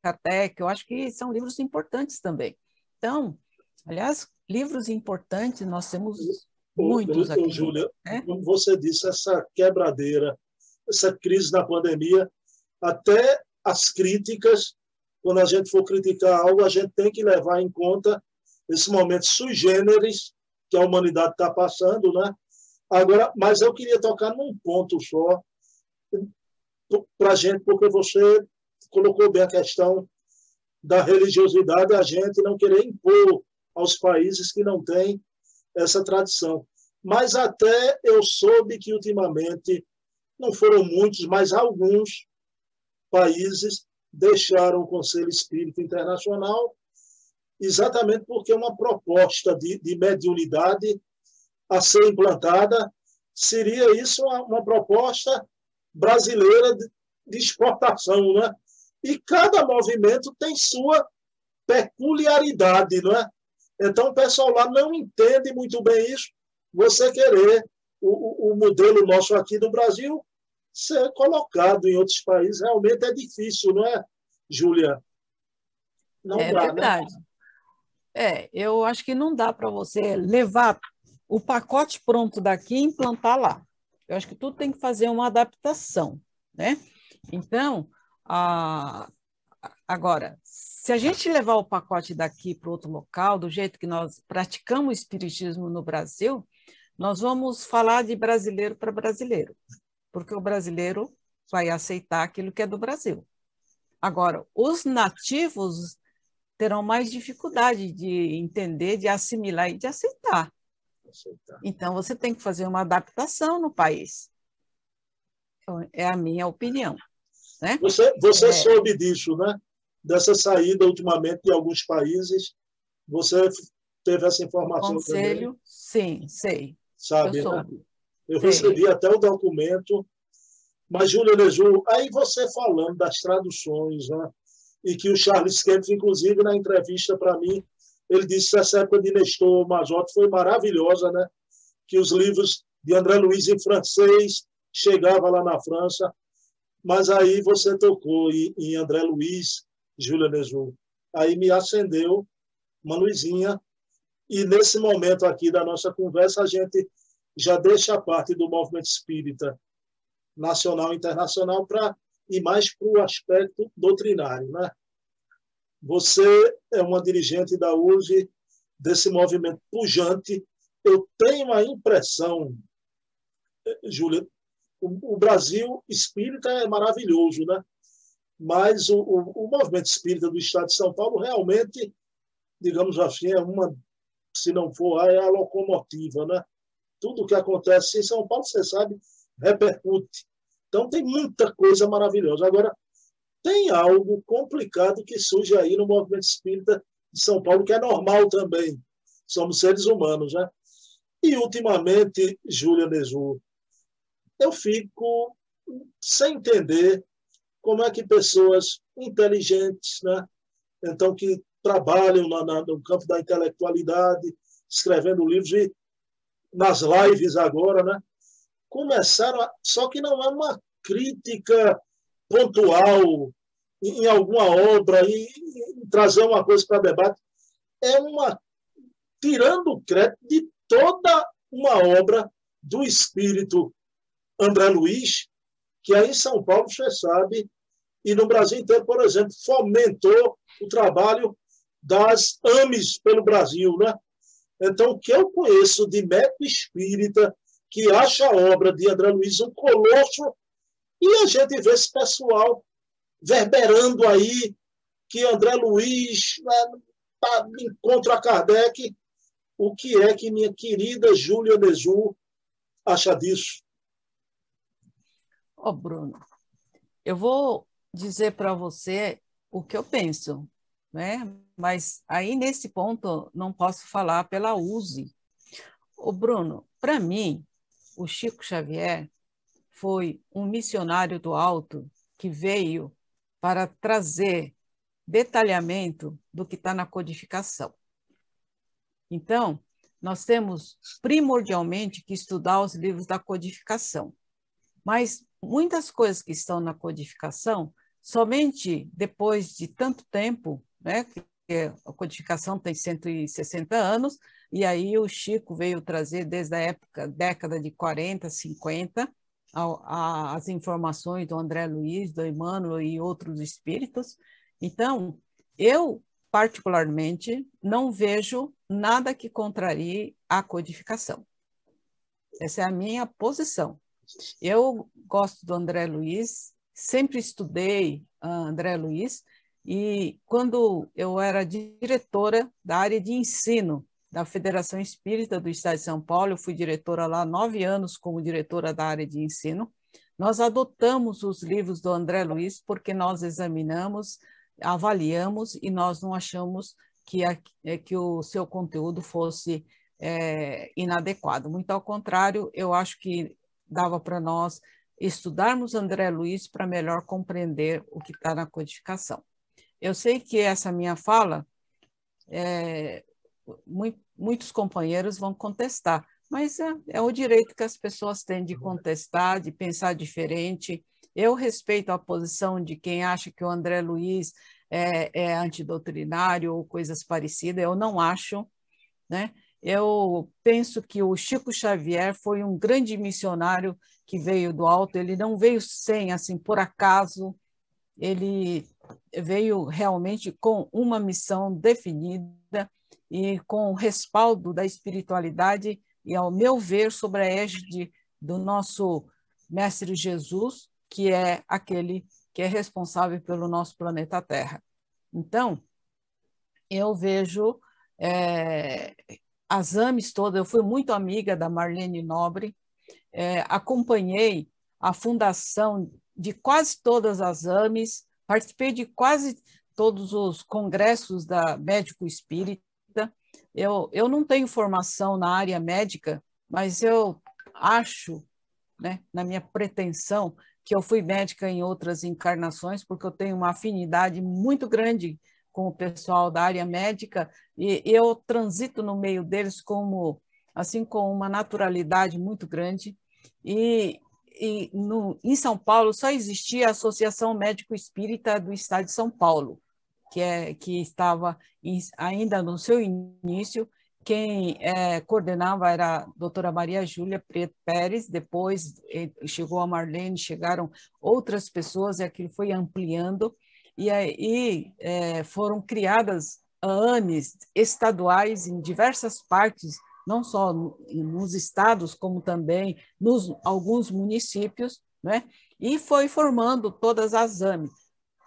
Kardec. Eu acho que são livros importantes também. Então, aliás, livros importantes nós temos muitos aqui. Júlia, como você disse, essa quebradeira, essa crise da pandemia, até as críticas, quando a gente for criticar algo, a gente tem que levar em conta esse momento sui generis que a humanidade está passando, né? Agora, mas eu queria tocar num ponto só para a gente, porque você colocou bem a questão da religiosidade, a gente não querer impor aos países que não têm essa tradição. Mas até eu soube que ultimamente, não foram muitos, mas alguns países deixaram o Conselho Espírita Internacional exatamente porque uma proposta de mediunidade a ser implantada, seria isso uma proposta brasileira de exportação, né? E cada movimento tem sua peculiaridade, né? Então, o pessoal lá não entende muito bem isso, você querer o modelo nosso aqui do Brasil ser colocado em outros países, realmente é difícil, não é, Júlia? Não dá, verdade. Né? Eu acho que não dá para você levar o pacote pronto daqui e implantar lá. Eu acho que tudo tem que fazer uma adaptação, né? Então, agora, se a gente levar o pacote daqui para outro local, do jeito que nós praticamos o espiritismo no Brasil, nós vamos falar de brasileiro para brasileiro, porque o brasileiro vai aceitar aquilo que é do Brasil. Agora, os nativos terão mais dificuldade de entender, de assimilar e de aceitar. Então, você tem que fazer uma adaptação no país. É a minha opinião. Né? Você soube disso, né? Dessa saída, ultimamente, de alguns países. Você teve essa informação também? Sim, sei. Sabe, eu soube, né? Eu recebi até o documento. Mas, Júlia Nezu, aí você falando das traduções, né? E que o Charles Kempf, inclusive, na entrevista para mim, ele disse que essa época de Nestor Masotti foi maravilhosa, né? Que os livros de André Luiz em francês chegavam lá na França. Mas aí você tocou em André Luiz, Júlia Nezu. Aí me acendeu uma luzinha. E nesse momento aqui da nossa conversa, a gente já deixa a parte do movimento espírita nacional e internacional para ir mais para o aspecto doutrinário, né? Você é uma dirigente da UZI, desse movimento pujante. Eu tenho a impressão, Júlia, o Brasil espírita é maravilhoso, né? Mas o movimento espírita do Estado de São Paulo realmente, digamos assim, é uma, se não for, é a locomotiva, né? Tudo o que acontece em São Paulo, você sabe, repercute. Então, tem muita coisa maravilhosa. Agora, tem algo complicado que surge aí no movimento espírita de São Paulo, que é normal também. Somos seres humanos, né? E, ultimamente, Júlia Nezu, eu fico sem entender como é que pessoas inteligentes, né? Então, que trabalham no campo da intelectualidade, escrevendo livros e nas lives agora, né? Começaram, só que não é uma crítica pontual em alguma obra e trazer uma coisa para debate, é uma tirando o crédito de toda uma obra do espírito André Luiz, que aí em São Paulo, você sabe, e no Brasil inteiro, por exemplo, fomentou o trabalho das AMES pelo Brasil, né? Então, o que eu conheço de médico espírita que acha a obra de André Luiz um colosso, e a gente vê esse pessoal verberando aí que André Luiz, né, encontra Kardec. O que é que minha querida Júlia Nezu acha disso? Ó, Bruno, eu vou dizer para você o que eu penso, né? Mas aí nesse ponto não posso falar pela UZI. Ô, Bruno, para mim, o Chico Xavier foi um missionário do alto que veio para trazer detalhamento do que está na codificação. Então, nós temos primordialmente que estudar os livros da codificação. Mas muitas coisas que estão na codificação, somente depois de tanto tempo, né, que a codificação tem 160 anos, e aí o Chico veio trazer desde a época, década de 40, 50, as informações do André Luiz, do Emmanuel e outros espíritos. Então, eu particularmente não vejo nada que contrarie a codificação. Essa é a minha posição. Eu gosto do André Luiz, sempre estudei André Luiz, e quando eu era diretora da área de ensino da Federação Espírita do Estado de São Paulo, eu fui diretora lá 9 anos como diretora da área de ensino, nós adotamos os livros do André Luiz porque nós examinamos, avaliamos e nós não achamos que o seu conteúdo fosse inadequado. Muito ao contrário, eu acho que dava para nós estudarmos André Luiz para melhor compreender o que está na codificação. Eu sei que essa minha fala, muitos companheiros vão contestar, mas é o direito que as pessoas têm de contestar, de pensar diferente. Eu respeito a posição de quem acha que o André Luiz é antidoutrinário ou coisas parecidas, eu não acho, né? Eu penso que o Chico Xavier foi um grande missionário que veio do alto, ele não veio sem, assim, por acaso, ele veio realmente com uma missão definida e com o respaldo da espiritualidade e, ao meu ver, sobre a égide do nosso Mestre Jesus, que é aquele que é responsável pelo nosso planeta Terra. Então, eu vejo as AMES todas, eu fui muito amiga da Marlene Nobre, acompanhei a fundação de quase todas as AMES, participei de quase todos os congressos da Médico-Espírita. Eu não tenho formação na área médica, mas eu acho, né, na minha pretensão, que eu fui médica em outras encarnações, porque eu tenho uma afinidade muito grande com o pessoal da área médica, e eu transito no meio deles com uma naturalidade muito grande, e em São Paulo só existia a Associação Médico-Espírita do Estado de São Paulo, que estava ainda no seu início. Quem coordenava era a doutora Maria Júlia Pérez, depois chegou a Marlene, chegaram outras pessoas, e aquilo foi ampliando, e aí foram criadas AMES estaduais em diversas partes, não só nos estados, como também nos alguns municípios, né? E foi formando todas as AMES.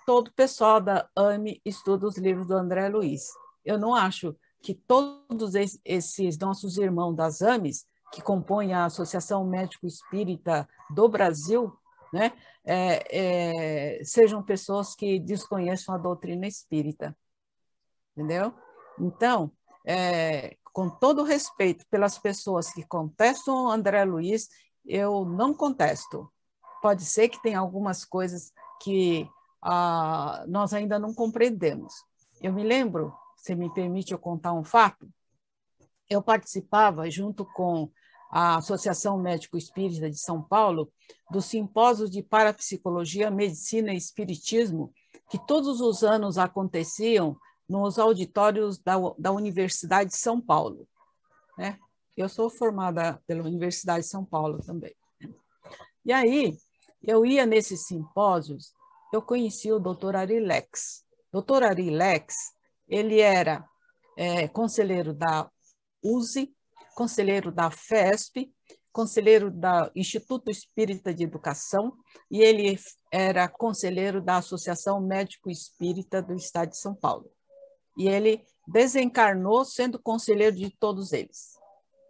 Todo o pessoal da AME estuda os livros do André Luiz. Eu não acho que todos esses nossos irmãos das AMES, que compõem a Associação Médico-Espírita do Brasil, né, sejam pessoas que desconheçam a doutrina espírita, entendeu? Então, com todo respeito pelas pessoas que contestam o André Luiz, eu não contesto, Pode ser que tenha algumas coisas que nós ainda não compreendemos. Eu me lembro, se me permite eu contar um fato, eu participava junto com a Associação Médico-Espírita de São Paulo do Simpósio de Parapsicologia, Medicina e Espiritismo, que todos os anos aconteciam nos auditórios da Universidade de São Paulo, né? Eu sou formada pela Universidade de São Paulo também. E aí, eu ia nesses simpósios, eu conheci o Dr. Ary Lex. Dr. Ary Lex, ele era conselheiro da UZI, conselheiro da FESP, conselheiro do Instituto Espírita de Educação, e ele era conselheiro da Associação Médico-Espírita do Estado de São Paulo. E ele desencarnou sendo conselheiro de todos eles.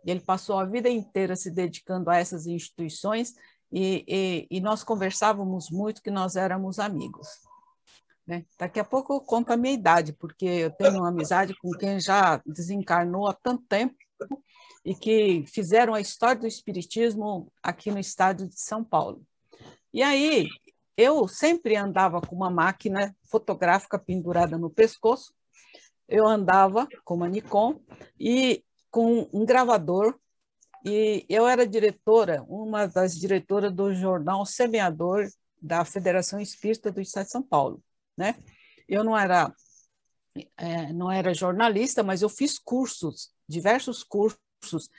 E ele passou a vida inteira se dedicando a essas instituições e nós conversávamos muito, que nós éramos amigos, né? Daqui a pouco eu conto a minha idade, porque eu tenho uma amizade com quem já desencarnou há tanto tempo e que fizeram a história do espiritismo aqui no estado de São Paulo. E aí, eu sempre andava com uma máquina fotográfica pendurada no pescoço, eu andava com uma Nikon e com um gravador, e eu era diretora, uma das diretoras do jornal Semeador da Federação Espírita do Estado de São Paulo, né? Eu não era jornalista, mas eu fiz cursos, diversos cursos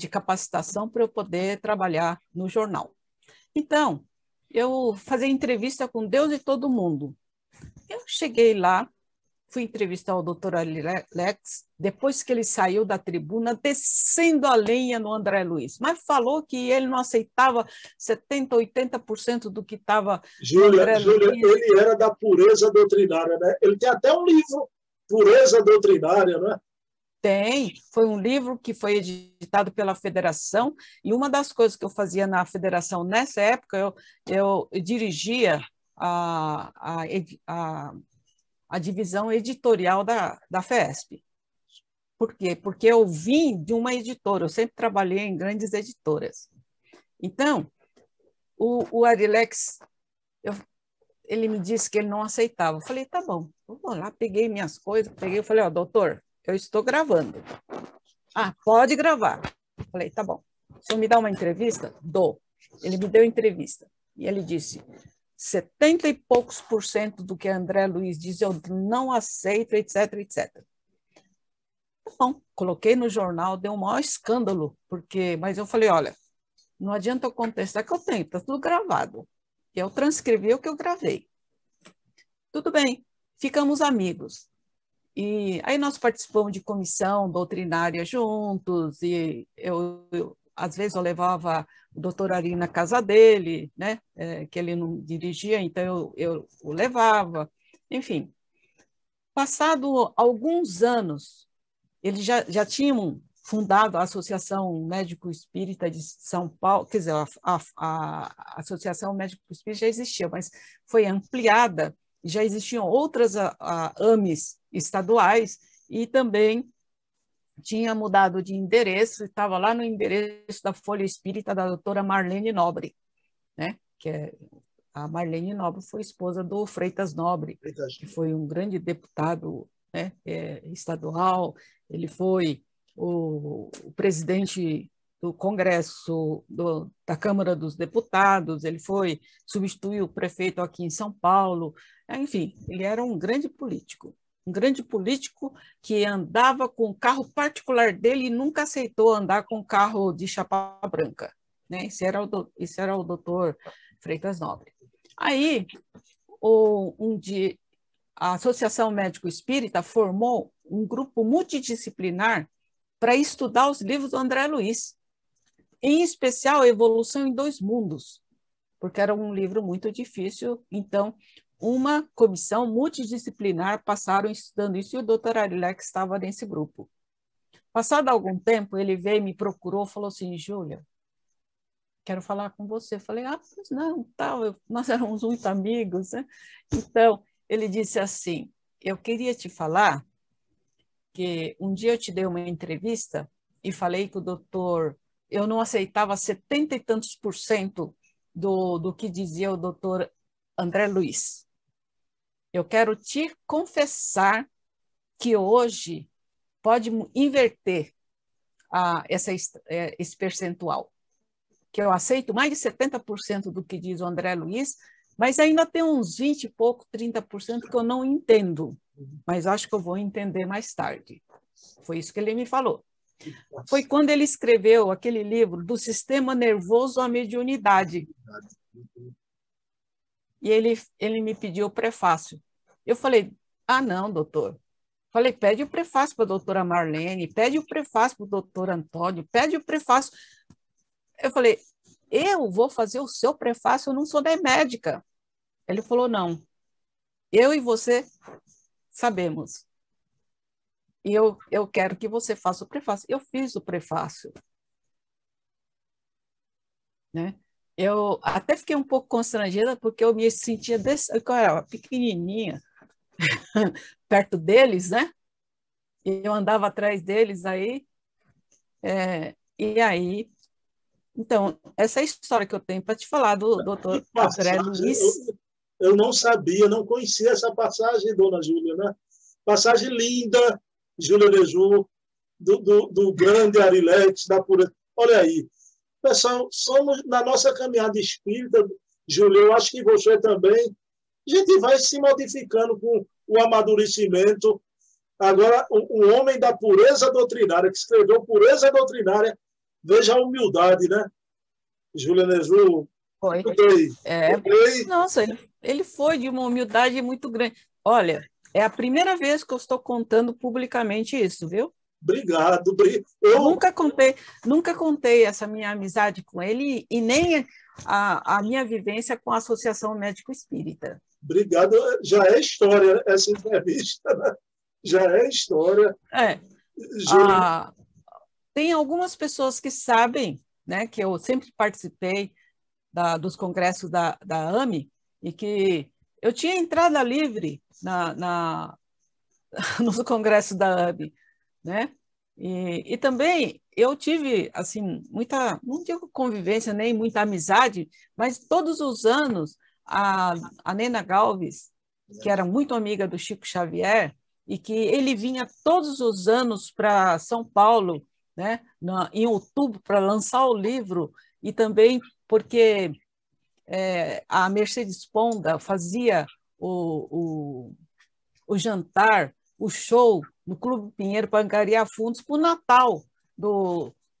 de capacitação para eu poder trabalhar no jornal. Então, eu fazia entrevista com Deus e todo mundo. Eu cheguei lá, fui entrevistar o doutor Ary Lex, depois que ele saiu da tribuna, descendo a lenha no André Luiz. Mas falou que ele não aceitava 70%, 80% do que estava... Júlia, ele era da Pureza Doutrinária, né? Ele tem até um livro, Pureza Doutrinária, né? Tem, foi um livro que foi editado pela Federação, e uma das coisas que eu fazia na Federação nessa época, eu dirigia a divisão editorial da FESP. Por quê? Porque eu vim de uma editora, eu sempre trabalhei em grandes editoras. Então, o Ary Lex, ele me disse que ele não aceitava. Eu falei, tá bom, eu vou lá, peguei minhas coisas, peguei, eu falei, ó, doutor, eu estou gravando. Ah, pode gravar. Eu falei, tá bom. O senhor me dá uma entrevista? Dou. Ele me deu entrevista. E ele disse, 70% e poucos % do que André Luiz diz, eu não aceito, etc, etc. Bom, coloquei no jornal, deu um maior escândalo, mas eu falei, olha, não adianta eu contestar que eu tenho, está tudo gravado. E eu transcrevi o que eu gravei. Tudo bem, ficamos amigos. E aí nós participamos de comissão doutrinária juntos, e eu às vezes eu levava o doutor Ary na casa dele, né? Que ele não dirigia, então eu o levava. Enfim, passado alguns anos, ele já tinha fundado a Associação Médico-Espírita de São Paulo, quer dizer, a Associação Médico-Espírita já existia, mas foi ampliada, já existiam outras AMES estaduais, e também tinha mudado de endereço, estava lá no endereço da Folha Espírita da doutora Marlene Nobre, né? A Marlene Nobre foi esposa do Freitas Nobre, que foi um grande deputado, né? Estadual, ele foi o presidente do Congresso, da Câmara dos Deputados, ele foi substituir o prefeito aqui em São Paulo, enfim, ele era um grande político que andava com o carro particular dele e nunca aceitou andar com o carro de chapa branca, né? Esse era o doutor Freitas Nobre. Aí, um dia, a Associação Médico-Espírita formou um grupo multidisciplinar para estudar os livros do André Luiz, em especial Evolução em Dois Mundos, porque era um livro muito difícil, então uma comissão multidisciplinar passaram estudando isso, e o doutor Ary Lex estava nesse grupo. Passado algum tempo, ele veio, me procurou, falou assim, Júlia, quero falar com você. Eu falei, ah, pois não, tal, nós éramos muito amigos, né? Então, ele disse assim, eu queria te falar que um dia eu te dei uma entrevista e falei que eu não aceitava 70% e tantos % do que dizia o doutor André Luiz. Eu quero te confessar que hoje pode inverter esse percentual, que eu aceito mais de 70% do que diz o André Luiz, mas ainda tem uns 20 e pouco, 30% que eu não entendo, mas acho que eu vou entender mais tarde. Foi isso que ele me falou. Foi quando ele escreveu aquele livro do Sistema Nervoso à Mediunidade. E ele me pediu o prefácio. Eu falei, ah, não, doutor. Falei, pede o prefácio para a doutora Marlene, pede o prefácio para o doutor Antônio, pede o prefácio. Eu falei, eu vou fazer o seu prefácio, eu não sou nem médica. Ele falou, não. Eu e você sabemos. E eu quero que você faça o prefácio. Eu fiz o prefácio. Né? Eu até fiquei um pouco constrangida, porque eu me sentia eu era pequenininha, perto deles, né? Eu andava atrás deles aí. E aí... Então, essa é a história que eu tenho para te falar do doutor André Luiz. Eu não sabia, não conhecia essa passagem, dona Júlia, né? Passagem linda, Júlia Nezu, do grande Ary Lex, da Pureza. Olha aí. Pessoal, somos na nossa caminhada espírita, Júlia, eu acho que você também, a gente vai se modificando com o amadurecimento. Agora, um homem da pureza doutrinária, que escreveu Pureza Doutrinária, veja a humildade, né? Júlia Nezu, foi. Nossa, ele foi de uma humildade muito grande. Olha, é a primeira vez que eu estou contando publicamente isso, viu? Obrigado. Eu nunca contei essa minha amizade com ele e nem a minha vivência com a Associação Médico-Espírita. Obrigado. Já é história essa entrevista, né? Já é história. É. Júlia... Tem algumas pessoas que sabem, né, que eu sempre participei dos congressos da AME e que eu tinha entrada livre nos congressos da AME, né? E também eu tive, assim, muita, não digo convivência nem muita amizade, mas todos os anos a Nena Galves, que era muito amiga do Chico Xavier e que ele vinha todos os anos para São Paulo, né, em outubro, para lançar o livro, e também porque a Mercedes Ponda fazia o jantar, o show no Clube Pinheiro para angariar fundos para o Natal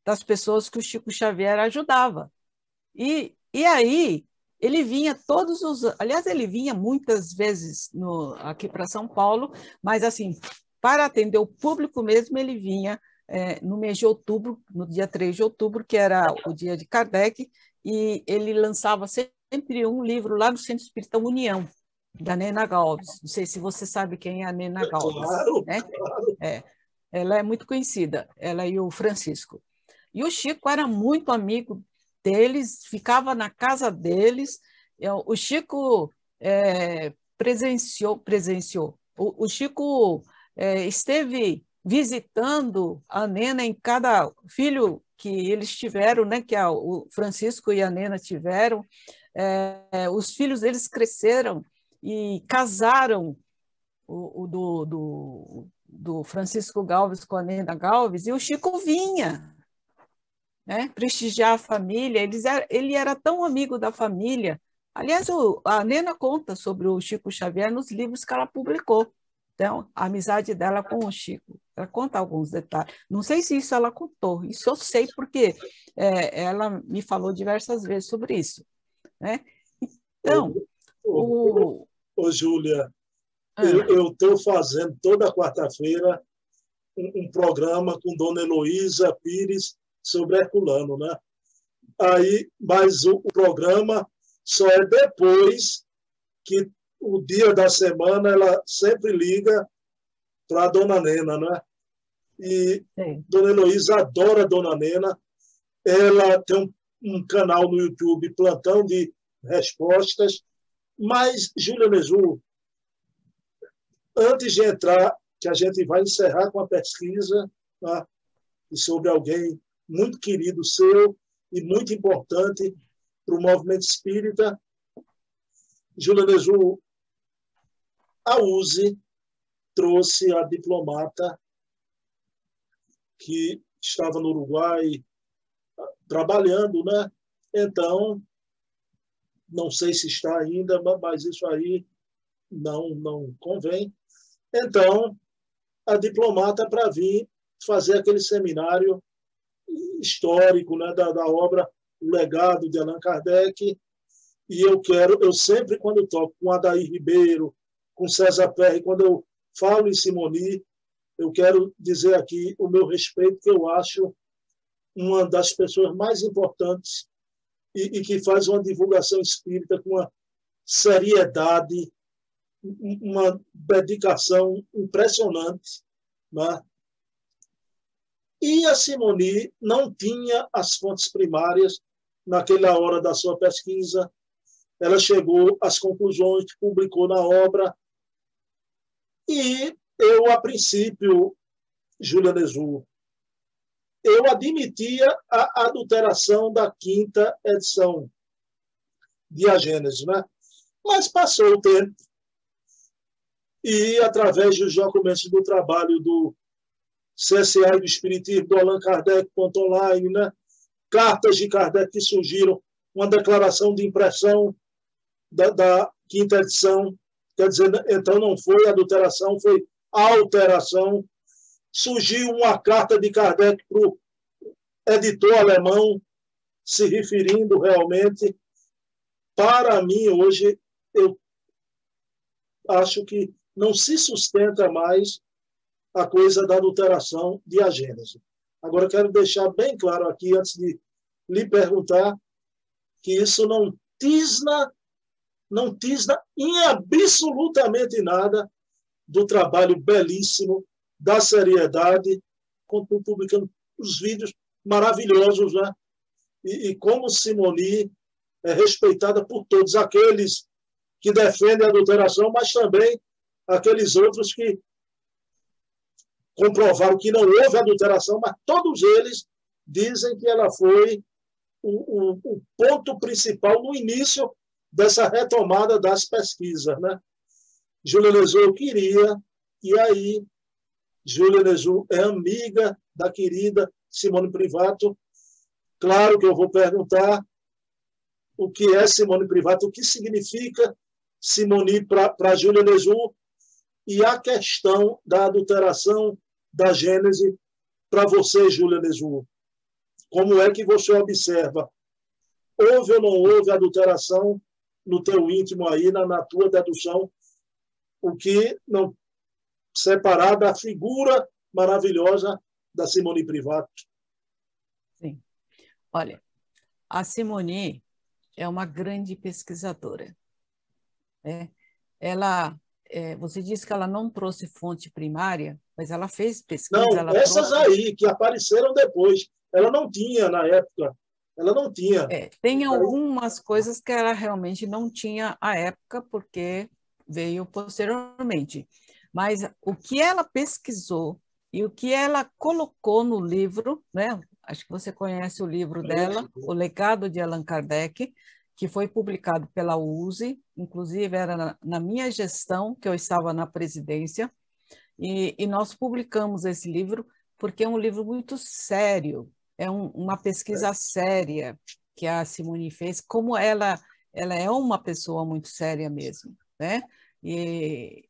das pessoas que o Chico Xavier ajudava. E aí ele vinha todos os... Aliás, ele vinha muitas vezes aqui para São Paulo, mas assim, para atender o público mesmo, ele vinha no mês de outubro, no dia 3 de outubro, que era o dia de Kardec, e ele lançava sempre um livro lá no Centro Espírita União, da Nena Galves. Não sei se você sabe quem é a Nena Galves. Claro, né? Claro. Ela é muito conhecida, ela e o Francisco. E o Chico era muito amigo deles, ficava na casa deles. O Chico presenciou. O Chico esteve visitando a Nena em cada filho que eles tiveram, né, que o Francisco e a Nena tiveram. Os filhos deles cresceram e casaram, do Francisco Galves com a Nena Galves, e o Chico vinha, né, prestigiar a família. Ele era tão amigo da família. Aliás, a Nena conta sobre o Chico Xavier nos livros que ela publicou. Então, a amizade dela com o Chico. Ela conta alguns detalhes. Não sei se isso ela contou. Isso eu sei porque ela me falou diversas vezes sobre isso, né? Então... Ô, Júlia, eu estou fazendo toda quarta-feira um programa com dona Heloísa Pires sobre Herculano, né? Aí, mas o programa só é depois que... o dia da semana, ela sempre liga para a dona Nena, né? E sim, dona Heloísa adora a dona Nena. Ela tem um canal no YouTube, Plantão de Respostas. Mas, Júlia Nezu, antes de entrar, que a gente vai encerrar com a pesquisa, tá? E sobre alguém muito querido seu e muito importante para o movimento espírita, Júlia Nezu, a UZI, trouxe a diplomata que estava no Uruguai trabalhando, né? Então, não sei se está ainda, mas isso aí não convém. Então, a diplomata para vir fazer aquele seminário histórico, né, da obra O Legado de Allan Kardec. E eu sempre, quando eu toco com Adair Ribeiro, com César Perri, quando eu falo em Simone, eu quero dizer aqui o meu respeito, que eu acho uma das pessoas mais importantes e que faz uma divulgação espírita com uma seriedade, uma dedicação impressionante, né? E a Simone não tinha as fontes primárias naquela hora da sua pesquisa. Ela chegou às conclusões, publicou na obra. E eu, a princípio, Júlia Nezu, eu admitia a adulteração da 5ª edição de A Gênese, né? Mas passou o tempo e, através dos documentos do trabalho do CSA do Espiritismo, do Allan Kardec.online, né? Cartas de Kardec que surgiram, uma declaração de impressão da 5ª edição, quer dizer, então não foi adulteração, foi alteração. Surgiu uma carta de Kardec para o editor alemão, se referindo realmente. Para mim, hoje, eu acho que não se sustenta mais a coisa da adulteração de A Gênese. Agora, quero deixar bem claro aqui, antes de lhe perguntar, que isso não tisna em absolutamente nada do trabalho belíssimo, da seriedade, publicando os vídeos maravilhosos, né? E como Simone é respeitada por todos aqueles que defendem a adulteração, mas também aqueles outros que comprovaram que não houve adulteração, mas todos eles dizem que ela foi o ponto principal no início dessa retomada das pesquisas, né? Júlia Nezu queria, e aí Júlia Nezu é amiga da querida Simone Privato. Claro que eu vou perguntar o que é Simone Privato, o que significa Simone para Júlia Nezu, e a questão da adulteração da Gênese para você, Júlia Nezu. Como é que você observa? Houve ou não houve adulteração no teu íntimo aí, na tua dedução, o que não separar da figura maravilhosa da Simone Privato? Sim. Olha, a Simone é uma grande pesquisadora, né? Você disse que ela não trouxe fonte primária, mas ela fez pesquisa. Não, ela aí que apareceram depois. Ela não tinha na época. Ela não tinha. Tem algumas coisas que ela realmente não tinha à época, porque veio posteriormente. Mas o que ela pesquisou e o que ela colocou no livro, né? Acho que você conhece o livro dela, O Legado de Allan Kardec, que foi publicado pela UZI, inclusive era na minha gestão, que eu estava na presidência, e nós publicamos esse livro porque é um livro muito sério, é uma pesquisa séria que a Simone fez, como ela é uma pessoa muito séria mesmo, né? E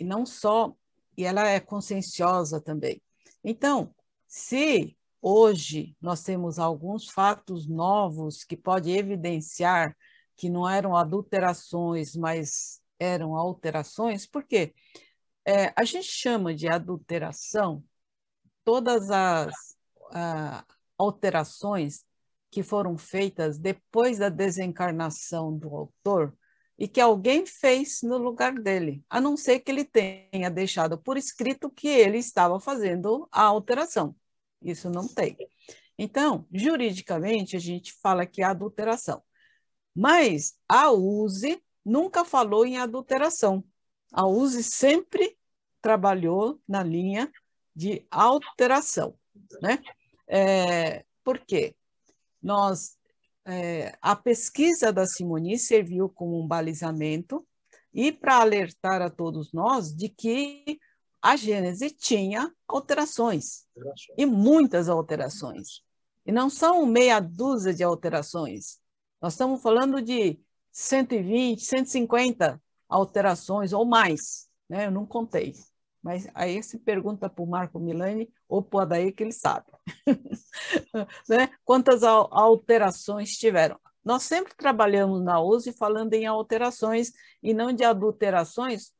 não só, e ela é conscienciosa também. Então, se hoje nós temos alguns fatos novos que pode evidenciar que não eram adulterações, mas eram alterações, porque a gente chama de adulteração todas as alterações que foram feitas depois da desencarnação do autor, e que alguém fez no lugar dele, a não ser que ele tenha deixado por escrito que ele estava fazendo a alteração. Isso não tem. Então, juridicamente, a gente fala que é adulteração. Mas a UZI nunca falou em adulteração. A UZI sempre trabalhou na linha de alteração, né? Por quê? Nós a pesquisa da Simone serviu como um balizamento e para alertar a todos nós de que a Gênese tinha alterações, e muitas alterações. E não são meia dúzia de alterações. Nós estamos falando de 120, 150 alterações ou mais, né? Eu não contei. Mas aí se pergunta para o Marco Milani ou para o Adair, que ele sabe. Né? Quantas alterações tiveram? Nós sempre trabalhamos na UZI falando em alterações e não de adulterações,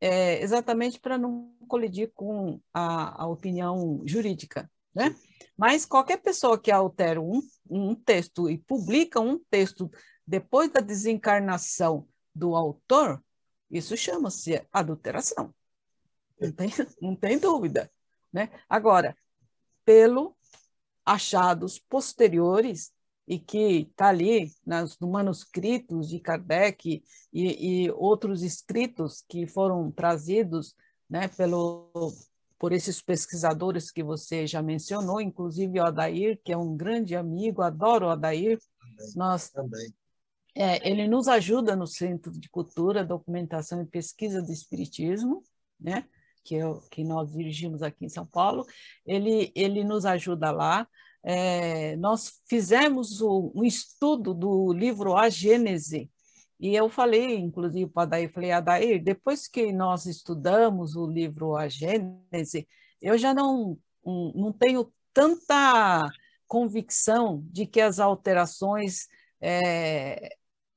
exatamente para não colidir com a opinião jurídica. Né? Mas qualquer pessoa que altera um texto e publica um texto depois da desencarnação do autor, isso chama-se adulteração. Não tem dúvida, né? Agora, pelo achados posteriores, e que está ali nos manuscritos de Kardec e outros escritos que foram trazidos, né, por esses pesquisadores que você já mencionou, inclusive o Adair, que é um grande amigo, adoro o Adair. Também. Ele nos ajuda no Centro de Cultura, Documentação e Pesquisa do Espiritismo, né? Que nós dirigimos aqui em São Paulo, ele nos ajuda lá. Nós fizemos um estudo do livro A Gênese, e eu falei, inclusive, para Adair, falei, Adair, depois que nós estudamos o livro A Gênese, eu já não tenho tanta convicção de que as alterações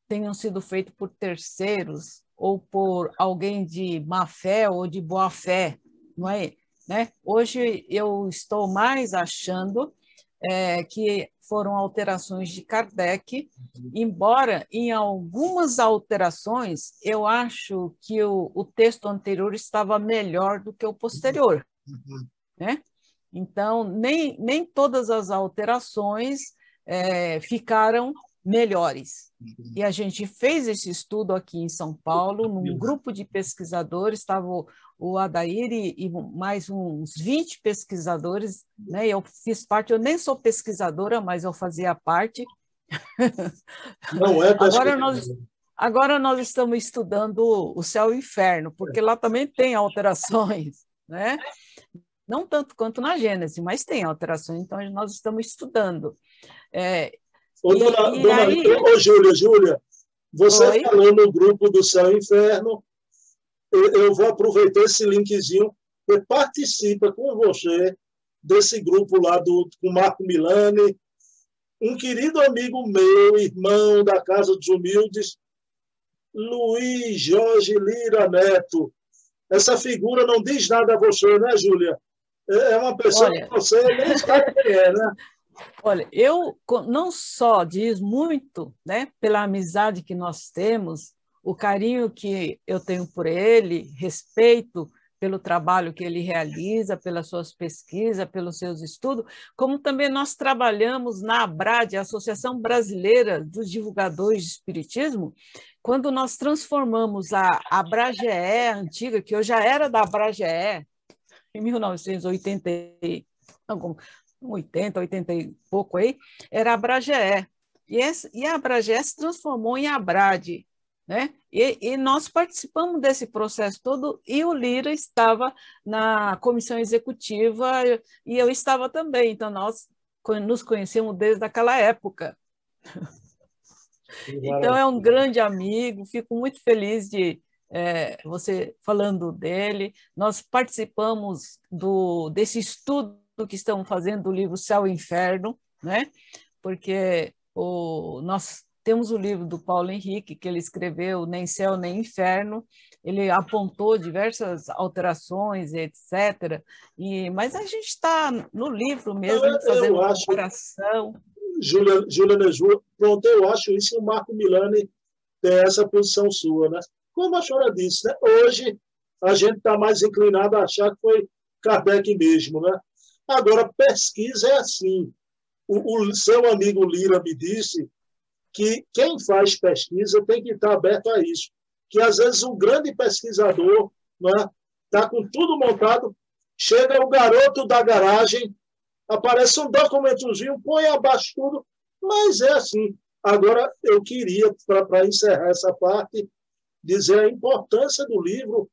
tenham sido feitas por terceiros, ou por alguém de má fé ou de boa fé, não é? Né? Hoje eu estou mais achando que foram alterações de Kardec, embora em algumas alterações eu acho que o texto anterior estava melhor do que o posterior, né? Então, nem todas as alterações ficaram melhores. E a gente fez esse estudo aqui em São Paulo, num grupo de pesquisadores, estava o Adair e mais uns 20 pesquisadores, né? Eu fiz parte, eu nem sou pesquisadora, mas eu fazia parte. Não é pesquisadora. Agora nós estamos estudando o céu e o inferno, porque lá também tem alterações, né? Não tanto quanto na Gênese, mas tem alterações, então nós estamos estudando. Júlia, você falou no grupo do Céu e Inferno, eu vou aproveitar esse linkzinho, que participa com você desse grupo lá com o Marco Milani, um querido amigo meu, irmão da Casa dos Humildes, Luiz Jorge Lira Neto. Essa figura não diz nada a você, né, Júlia? É uma pessoa que você nem sabe quem é, né? Olha, eu não só diz muito, né, pela amizade que nós temos, o carinho que eu tenho por ele, respeito pelo trabalho que ele realiza, pelas suas pesquisas, pelos seus estudos, como também nós trabalhamos na ABRAD, a Associação Brasileira dos Divulgadores de Espiritismo, quando nós transformamos a ABRAGE antiga, que eu já era da ABRAGE, em 1980 e pouco aí, era a ABRAGE. E a ABRAGE se transformou em ABRAD, né? E nós participamos desse processo todo, e o Lira estava na comissão executiva, e eu estava também, então nós nos conhecemos desde aquela época. Então é um grande amigo, fico muito feliz de você falando dele. Nós participamos desse estudo que estão fazendo do livro Céu e Inferno, né? Porque nós temos o livro do Paulo Henrique, que ele escreveu Nem Céu Nem Inferno, ele apontou diversas alterações, etc. Mas a gente está no livro mesmo, fazendo uma comparação. Júlia Nezu, pronto, eu acho isso, o Marco Milani tem essa posição sua, né? Como a senhora disse, né? Hoje a gente está mais inclinado a achar que foi Kardec mesmo, né? Agora, pesquisa é assim. O seu amigo Lira me disse que quem faz pesquisa tem que estar aberto a isso. Que, às vezes, um grande pesquisador está com tudo montado, chega o garoto da garagem, aparece um documentozinho, põe abaixo tudo, mas é assim. Agora, eu queria, para encerrar essa parte, dizer a importância do livro,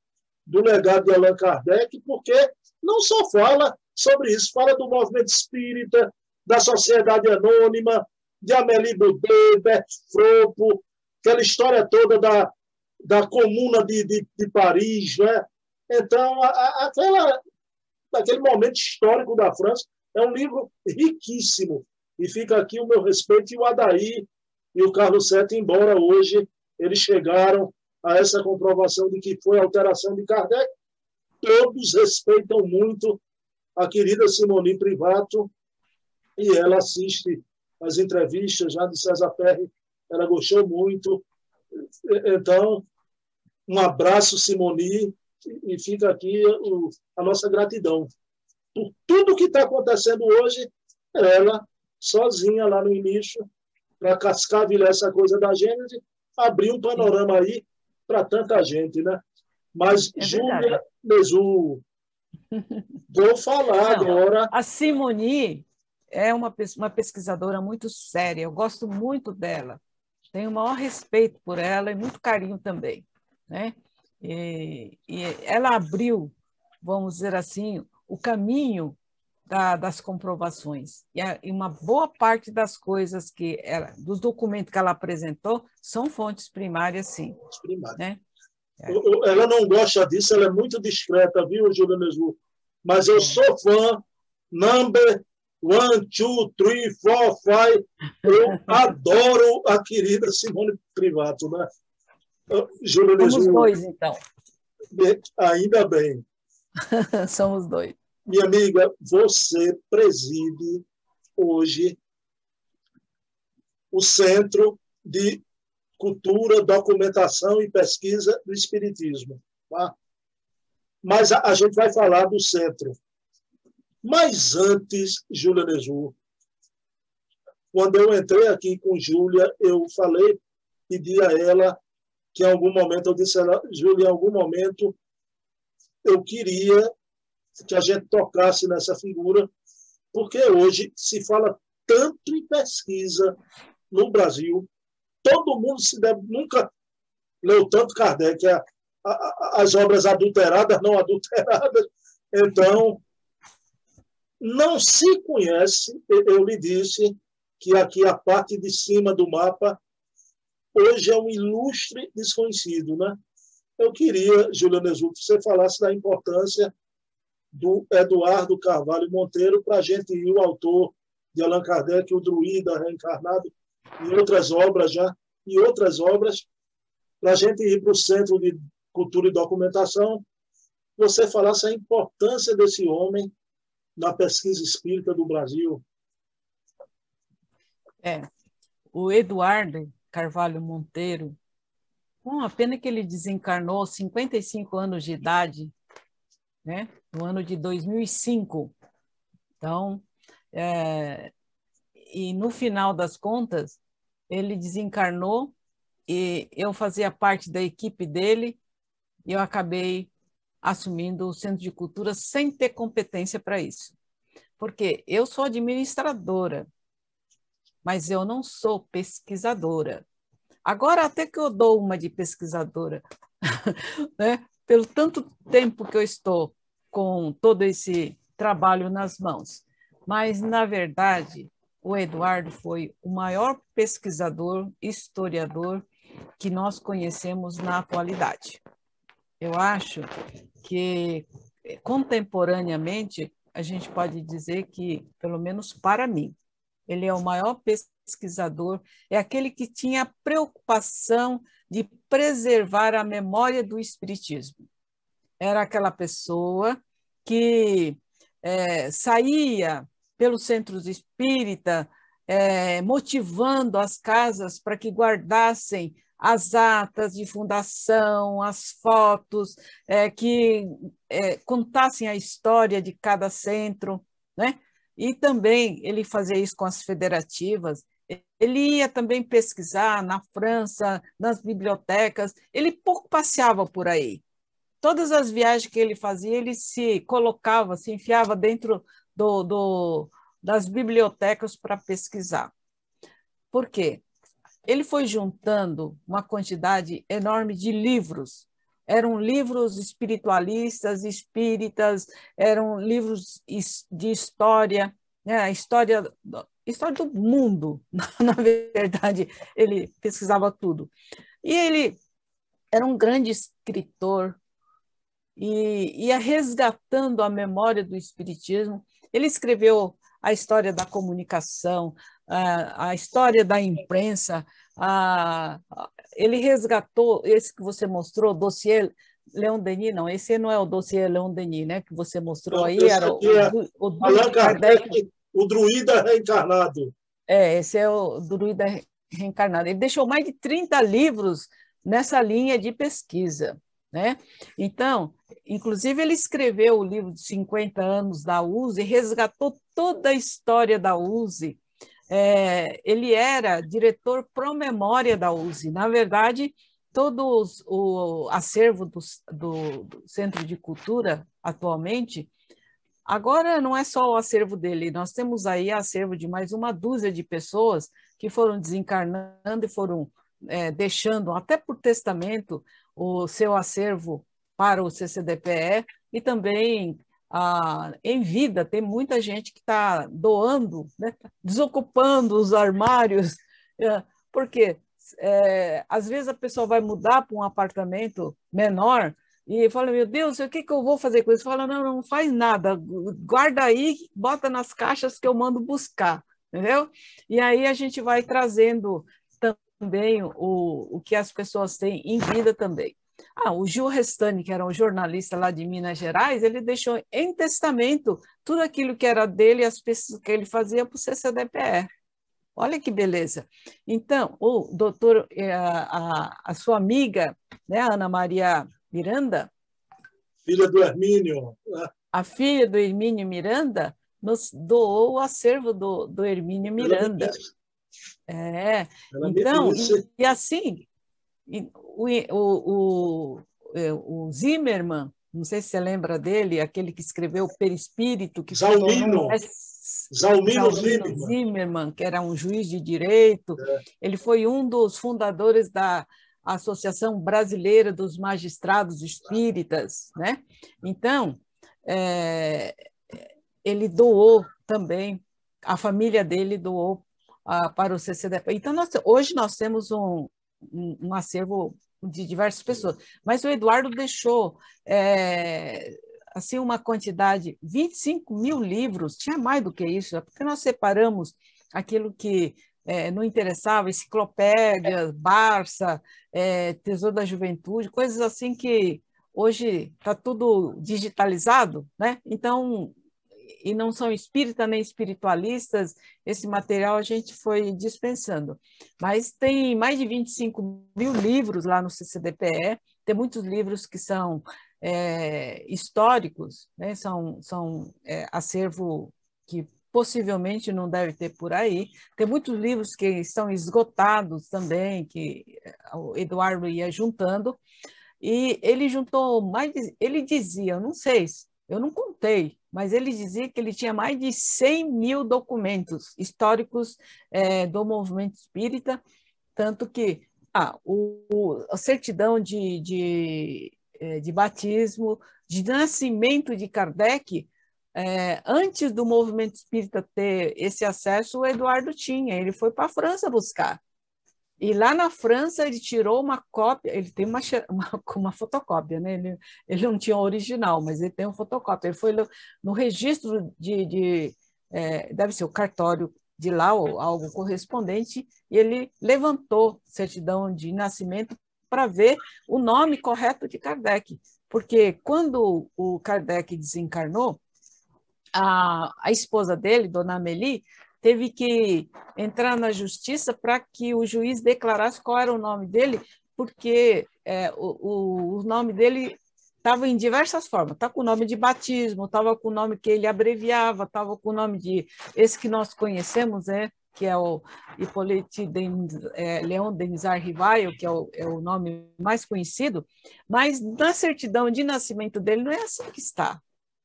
do legado de Allan Kardec, porque não só fala sobre isso, fala do movimento espírita, da sociedade anônima, de Amélie Boudet, Bert Fropo, aquela história toda da comuna de Paris, né? Então, aquele momento histórico da França é um livro riquíssimo. E fica aqui o meu respeito. E o Adair e o Carlos Sete, embora hoje eles chegaram a essa comprovação de que foi alteração de Kardec, todos respeitam muito a querida Simone Privato, e ela assiste as entrevistas já de César Perri, ela gostou muito. Então, um abraço, Simone, e fica aqui a nossa gratidão. Por tudo que está acontecendo hoje, ela, sozinha lá no início, para cascavilhar essa coisa da Gênese, abriu um panorama aí para tanta gente, né? Mas, Júlia Nezu, vou falar agora. A Simone é uma pesquisadora muito séria, eu gosto muito dela, tenho o maior respeito por ela e muito carinho também, né? E ela abriu, vamos dizer assim, o caminho das comprovações. E uma boa parte das coisas que ela, dos documentos que ela apresentou, são fontes primárias, sim. Né? Ela não gosta disso, ela é muito discreta, viu, Júlia Nezu? Mas eu sou fã, number 1, 2, 3, 4, 5. Eu adoro a querida Simone Privato, né? Júlia Nezu. Somos dois, então. Ainda bem. Somos dois. Minha amiga, você preside hoje o Centro de Cultura, Documentação e Pesquisa do Espiritismo. Tá? Mas a gente vai falar do centro. Mas antes, Júlia Nezu, quando eu entrei aqui com Júlia, eu falei, pedi a ela que em algum momento, eu disse a ela, Júlia, em algum momento eu queria que a gente tocasse nessa figura, porque hoje se fala tanto em pesquisa no Brasil, todo mundo nunca leu tanto Kardec, as obras adulteradas, não adulteradas, então não se conhece, eu lhe disse que aqui a parte de cima do mapa hoje é um ilustre desconhecido, né? Eu queria, Júlia Nezu, que você falasse da importância do Eduardo Carvalho Monteiro, para a gente ir o autor de Allan Kardec, o Druida Reencarnado, e outras obras já, e outras obras, para a gente ir para o Centro de Cultura e Documentação, você falasse a importância desse homem na pesquisa espírita do Brasil. O Eduardo Carvalho Monteiro, uma pena que ele desencarnou aos 55 anos de idade, né? No ano de 2005. Então, e no final das contas, ele desencarnou e eu fazia parte da equipe dele e eu acabei assumindo o Centro de Cultura sem ter competência para isso. Porque eu sou administradora, mas eu não sou pesquisadora. Agora até que eu dou uma de pesquisadora, né? Pelo tanto tempo que eu estou com todo esse trabalho nas mãos. Mas, na verdade, o Eduardo foi o maior pesquisador, historiador, que nós conhecemos na atualidade. Eu acho que, contemporaneamente, a gente pode dizer que, pelo menos para mim, ele é o maior pesquisador, é aquele que tinha a preocupação de preservar a memória do Espiritismo. Era aquela pessoa que saía pelos centros espírita, motivando as casas para que guardassem as atas de fundação, as fotos, que contassem a história de cada centro, né? E também ele fazia isso com as federativas. Ele ia também pesquisar na França, nas bibliotecas, ele pouco passeava por aí. Todas as viagens que ele fazia, ele se colocava, se enfiava dentro das bibliotecas para pesquisar. Por quê? ele foi juntando uma quantidade enorme de livros. Eram livros espiritualistas, espíritas, eram livros de história, né? A história do mundo, na verdade, ele pesquisava tudo. E ele era um grande escritor e ia resgatando a memória do espiritismo. Ele escreveu a história da comunicação, a história da imprensa, ele resgatou, esse que você mostrou, dossiê Leon Denis, não, esse não é o dossiê Leon Denis, né, que você mostrou não, aí, era o Allan Kardec, o Druida Reencarnado. É, esse é o Druida Reencarnado. Ele deixou mais de 30 livros nessa linha de pesquisa, né? Então, inclusive ele escreveu o livro de 50 anos da UZI, resgatou toda a história da UZI. Ele era diretor pró-memória da UZI. Na verdade, todo o acervo do Centro de Cultura, atualmente, agora não é só o acervo dele, nós temos aí acervo de mais uma dúzia de pessoas que foram desencarnando e foram deixando, até por testamento, o seu acervo para o CCDPE, e também em vida tem muita gente que está doando, né, desocupando os armários, porque às vezes a pessoa vai mudar para um apartamento menor e fala, meu Deus, o que, que eu vou fazer com isso? Fala, não, não faz nada, guarda aí, bota nas caixas que eu mando buscar, entendeu? E aí a gente vai trazendo também o que as pessoas têm em vida também. O Gil Restani, que era um jornalista lá de Minas Gerais, ele deixou em testamento tudo aquilo que era dele e as pesquisas que ele fazia para o CCDPE. Olha que beleza. Então, o doutor, a sua amiga, né, Ana Maria Miranda, filha do Hermínio, a filha do Hermínio Miranda, nos doou o acervo do Hermínio Miranda. Então, e assim, o Zimmermann, não sei se você lembra dele, aquele que escreveu o Perispírito, que Zalmino Zimmermann, que era um juiz de direito, ele foi um dos fundadores da Associação Brasileira dos Magistrados Espíritas, né? Então, ele doou também, a família dele doou para o CCDP. Então, hoje nós temos um acervo de diversas pessoas, mas o Eduardo deixou assim, uma quantidade, 25 mil livros, tinha mais do que isso, porque nós separamos aquilo que não interessava, enciclopédias, Barça, Tesouro da Juventude, coisas assim que hoje está tudo digitalizado, né? Então, e não são espírita nem espiritualistas, esse material a gente foi dispensando. Mas tem mais de 25 mil livros lá no CCDPE, tem muitos livros que são históricos, né? são acervo que possivelmente não deve ter por aí. Tem muitos livros que estão esgotados também, que o Eduardo ia juntando, e ele juntou mais, ele dizia, eu não sei, eu não contei, mas ele dizia que ele tinha mais de 100 mil documentos históricos do movimento espírita, tanto que a certidão de batismo, de nascimento de Kardec, antes do movimento espírita ter esse acesso, o Eduardo tinha, ele foi para a França buscar. E lá na França ele tirou uma cópia, ele tem uma fotocópia, né? Ele não tinha o original, mas ele tem uma fotocópia. Ele foi no registro deve ser o cartório de lá, ou algo correspondente, e ele levantou certidão de nascimento para ver o nome correto de Kardec. Porque quando o Kardec desencarnou, a esposa dele, Dona Amélie, teve que entrar na justiça para que o juiz declarasse qual era o nome dele, porque o nome dele estava em diversas formas. Estava com o nome de batismo, estava com o nome que ele abreviava, estava com o nome de... Esse que nós conhecemos, né, que é o Hippolyte Léon Denisard Rivail, que é o nome mais conhecido, mas na certidão de nascimento dele não é assim que está,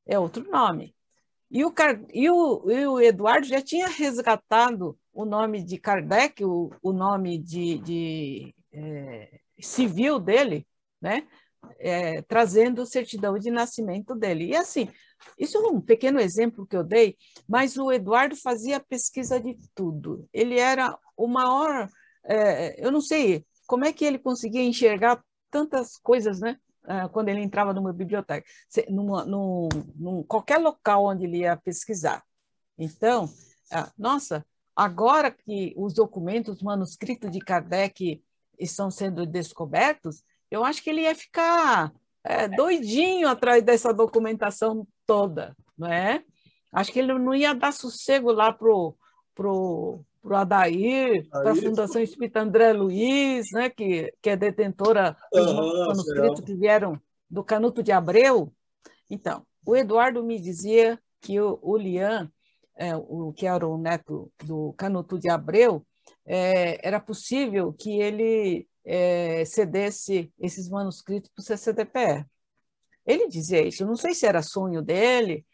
é outro nome. E o Eduardo já tinha resgatado o nome de Kardec, o nome civil dele, né? Trazendo certidão de nascimento dele. E assim, isso é um pequeno exemplo que eu dei, mas o Eduardo fazia pesquisa de tudo. Ele era o maior... eu não sei como é que ele conseguia enxergar tantas coisas, né? Quando ele entrava numa biblioteca, qualquer local onde ele ia pesquisar. Então, nossa, agora que os documentos manuscritos de Kardec estão sendo descobertos, eu acho que ele ia ficar doidinho atrás dessa documentação toda, não é? Acho que ele não ia dar sossego lá pro Adair, para a Fundação Espírita André Luiz, né, que é detentora dos manuscritos que vieram do Canuto de Abreu. Então, o Eduardo me dizia que o Lian, que era o neto do Canuto de Abreu, era possível que ele cedesse esses manuscritos para o CCDPE. Ele dizia isso, eu não sei se era sonho dele,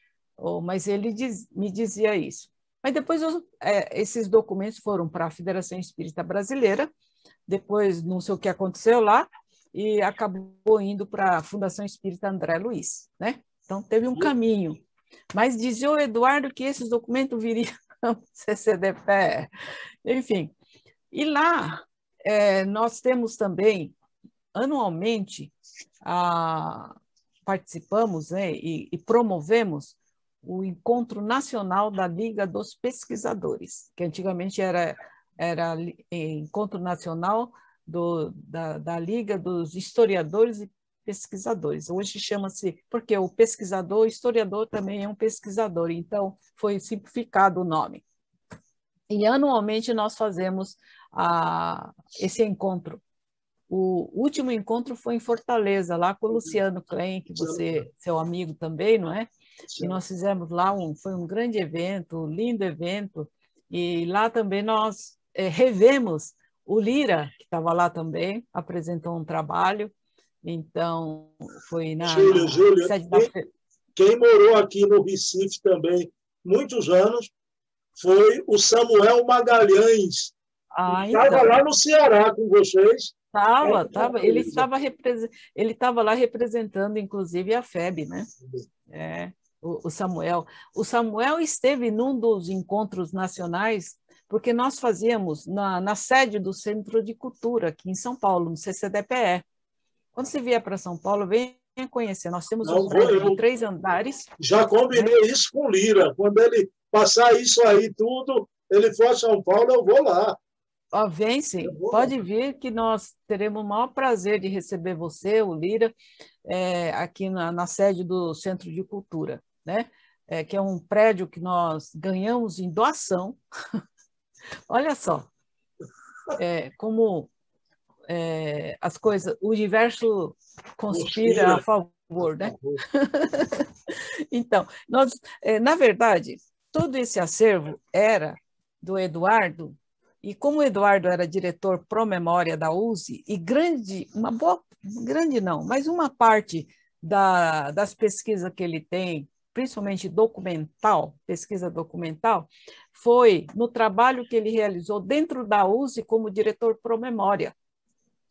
mas ele me dizia isso. Mas depois esses documentos foram para a Federação Espírita Brasileira, depois não sei o que aconteceu lá, e acabou indo para a Fundação Espírita André Luiz, né? Então teve um caminho. Mas dizia o Eduardo que esses documentos viriam do CCDPE. Enfim, e lá nós temos também, anualmente, participamos, né, e promovemos o Encontro Nacional da Liga dos Pesquisadores, que antigamente era Encontro Nacional da Liga dos Historiadores e Pesquisadores. Hoje chama-se, porque o pesquisador, o historiador também é um pesquisador, então foi simplificado o nome. E anualmente nós fazemos esse encontro. O último encontro foi em Fortaleza, lá com o Luciano Klein, que você, seu amigo também, não é? E nós fizemos lá, foi um grande evento, um lindo evento, e lá também nós revemos o Lira, que estava lá também, apresentou um trabalho, então foi na... Júlia, quem morou aqui no Recife também muitos anos foi o Samuel Magalhães, estava lá no Ceará com vocês. Ele estava lá representando, inclusive, a FEB, né? O Samuel. O Samuel esteve num dos encontros nacionais, porque nós fazíamos na sede do Centro de Cultura, aqui em São Paulo, no CCDPE. Quando você vier para São Paulo, venha conhecer. Nós temos um prédio de 3 andares. Já combinei isso com o Lira. Quando ele passar isso aí tudo, ele for a São Paulo, eu vou lá. Vem sim, pode vir que nós teremos o maior prazer de receber você, o Lira, aqui na sede do Centro de Cultura, né? Que é um prédio que nós ganhamos em doação. Olha só, como as coisas, o universo conspira a favor, né? Então, nós, na verdade, todo esse acervo era do Eduardo. E como o Eduardo era diretor pró-memória da UZI, e uma parte das pesquisas que ele tem, principalmente pesquisa documental, foi no trabalho que ele realizou dentro da UZI como diretor pró-memória.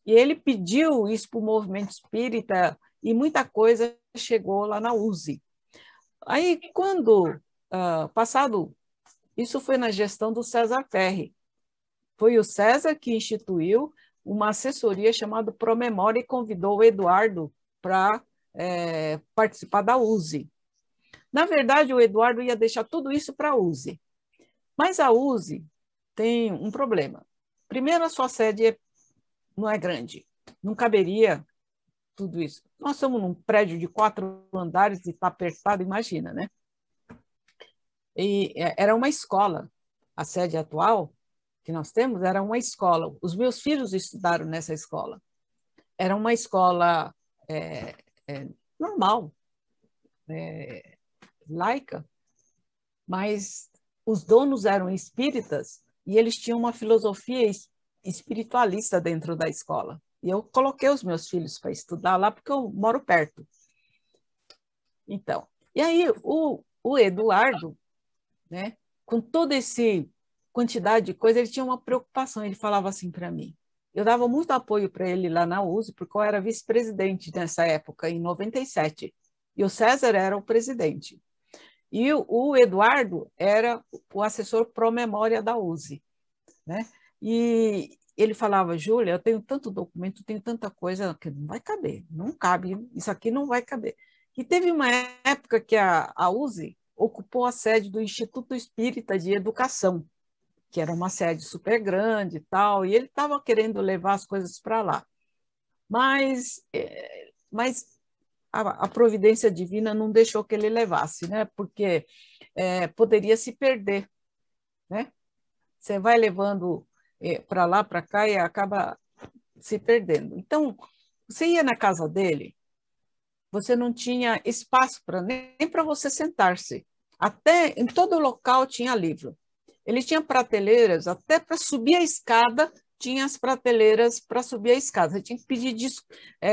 E ele pediu isso para o movimento espírita, e muita coisa chegou lá na UZI. Aí, isso foi na gestão do César Perri. Foi o César que instituiu uma assessoria chamada Promemória e convidou o Eduardo para participar da UZI. Na verdade, o Eduardo ia deixar tudo isso para a UZI. Mas a UZI tem um problema. Primeiro, a sua sede não é grande. Não caberia tudo isso. Nós estamos num prédio de 4 andares e está apertado, imagina, né? E era uma escola. A sede atual que nós temos era uma escola. Os meus filhos estudaram nessa escola. Era uma escola normal, laica, mas os donos eram espíritas e eles tinham uma filosofia espiritualista dentro da escola. E eu coloquei os meus filhos para estudar lá porque eu moro perto. Então, e aí o Eduardo, né, com todo esse quantidade de coisa, ele tinha uma preocupação, ele falava assim para mim. Eu dava muito apoio para ele lá na UZI, porque eu era vice-presidente nessa época, em 97, e o César era o presidente. E o Eduardo era o assessor pró-memória da UZI, né? E ele falava, Júlia, eu tenho tanto documento, tenho tanta coisa, que não vai caber, não cabe, isso aqui não vai caber. E teve uma época que a UZI ocupou a sede do Instituto Espírita de Educação, que era uma sede super grande e tal, e ele estava querendo levar as coisas para lá. Mas a providência divina não deixou que ele levasse, né? Porque poderia se perder, né? Você vai levando para lá, para cá, e acaba se perdendo. Então, você ia na casa dele, você não tinha espaço nem para você sentar-se. Até em todo local tinha livro. Ele tinha prateleiras, até para subir a escada, tinha as prateleiras para subir a escada. Você tinha que pedir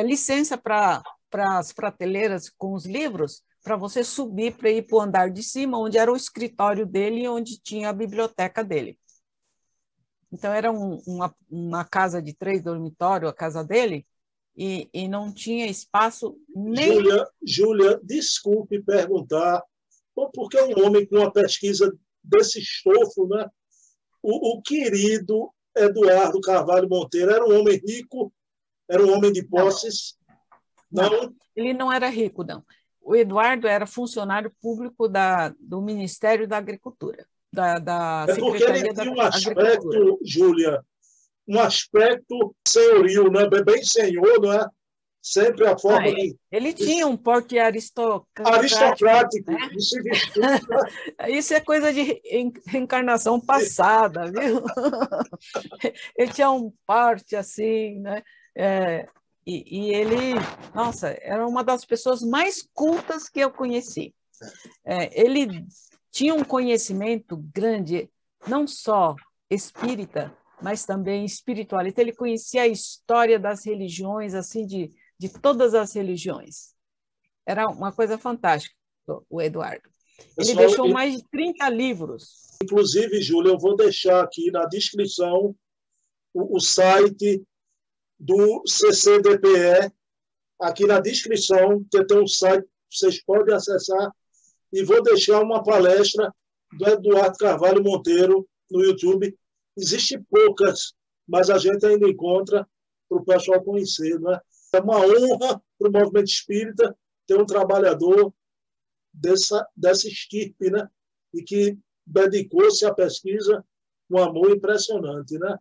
licença para as prateleiras com os livros, para você subir para ir para o andar de cima, onde era o escritório dele e onde tinha a biblioteca dele. Então, era uma casa de 3 dormitórios, a casa dele, e não tinha espaço nem... Júlia, desculpe perguntar, porque é um homem com uma pesquisa desse estofo, né? O querido Eduardo Carvalho Monteiro era um homem rico, era um homem de posses. Não, ele não era rico, não. O Eduardo era funcionário público do Ministério da Agricultura, da Secretaria da Agricultura. Porque ele tinha um aspecto, Júlia, um aspecto senhoril, né? Bem senhor, não é? Sempre a forma... Ele tinha um porte aristocrático, né? Isso é coisa de reencarnação passada, viu? Ele tinha um porte assim, né? E ele, nossa, era uma das pessoas mais cultas que eu conheci. Ele tinha um conhecimento grande, não só espírita, mas também espiritual. Então, ele conhecia a história das religiões, assim, de todas as religiões. Era uma coisa fantástica, o Eduardo. Ele deixou mais de 30 livros. Inclusive, Júlia, eu vou deixar aqui na descrição o site do CCDPE, aqui na descrição, que tem um site que vocês podem acessar, e vou deixar uma palestra do Eduardo Carvalho Monteiro no YouTube. Existem poucas, mas a gente ainda encontra para o pessoal conhecer, né? É uma honra para o movimento espírita ter um trabalhador dessa estirpe, né? E que dedicou-se à pesquisa com um amor impressionante, né?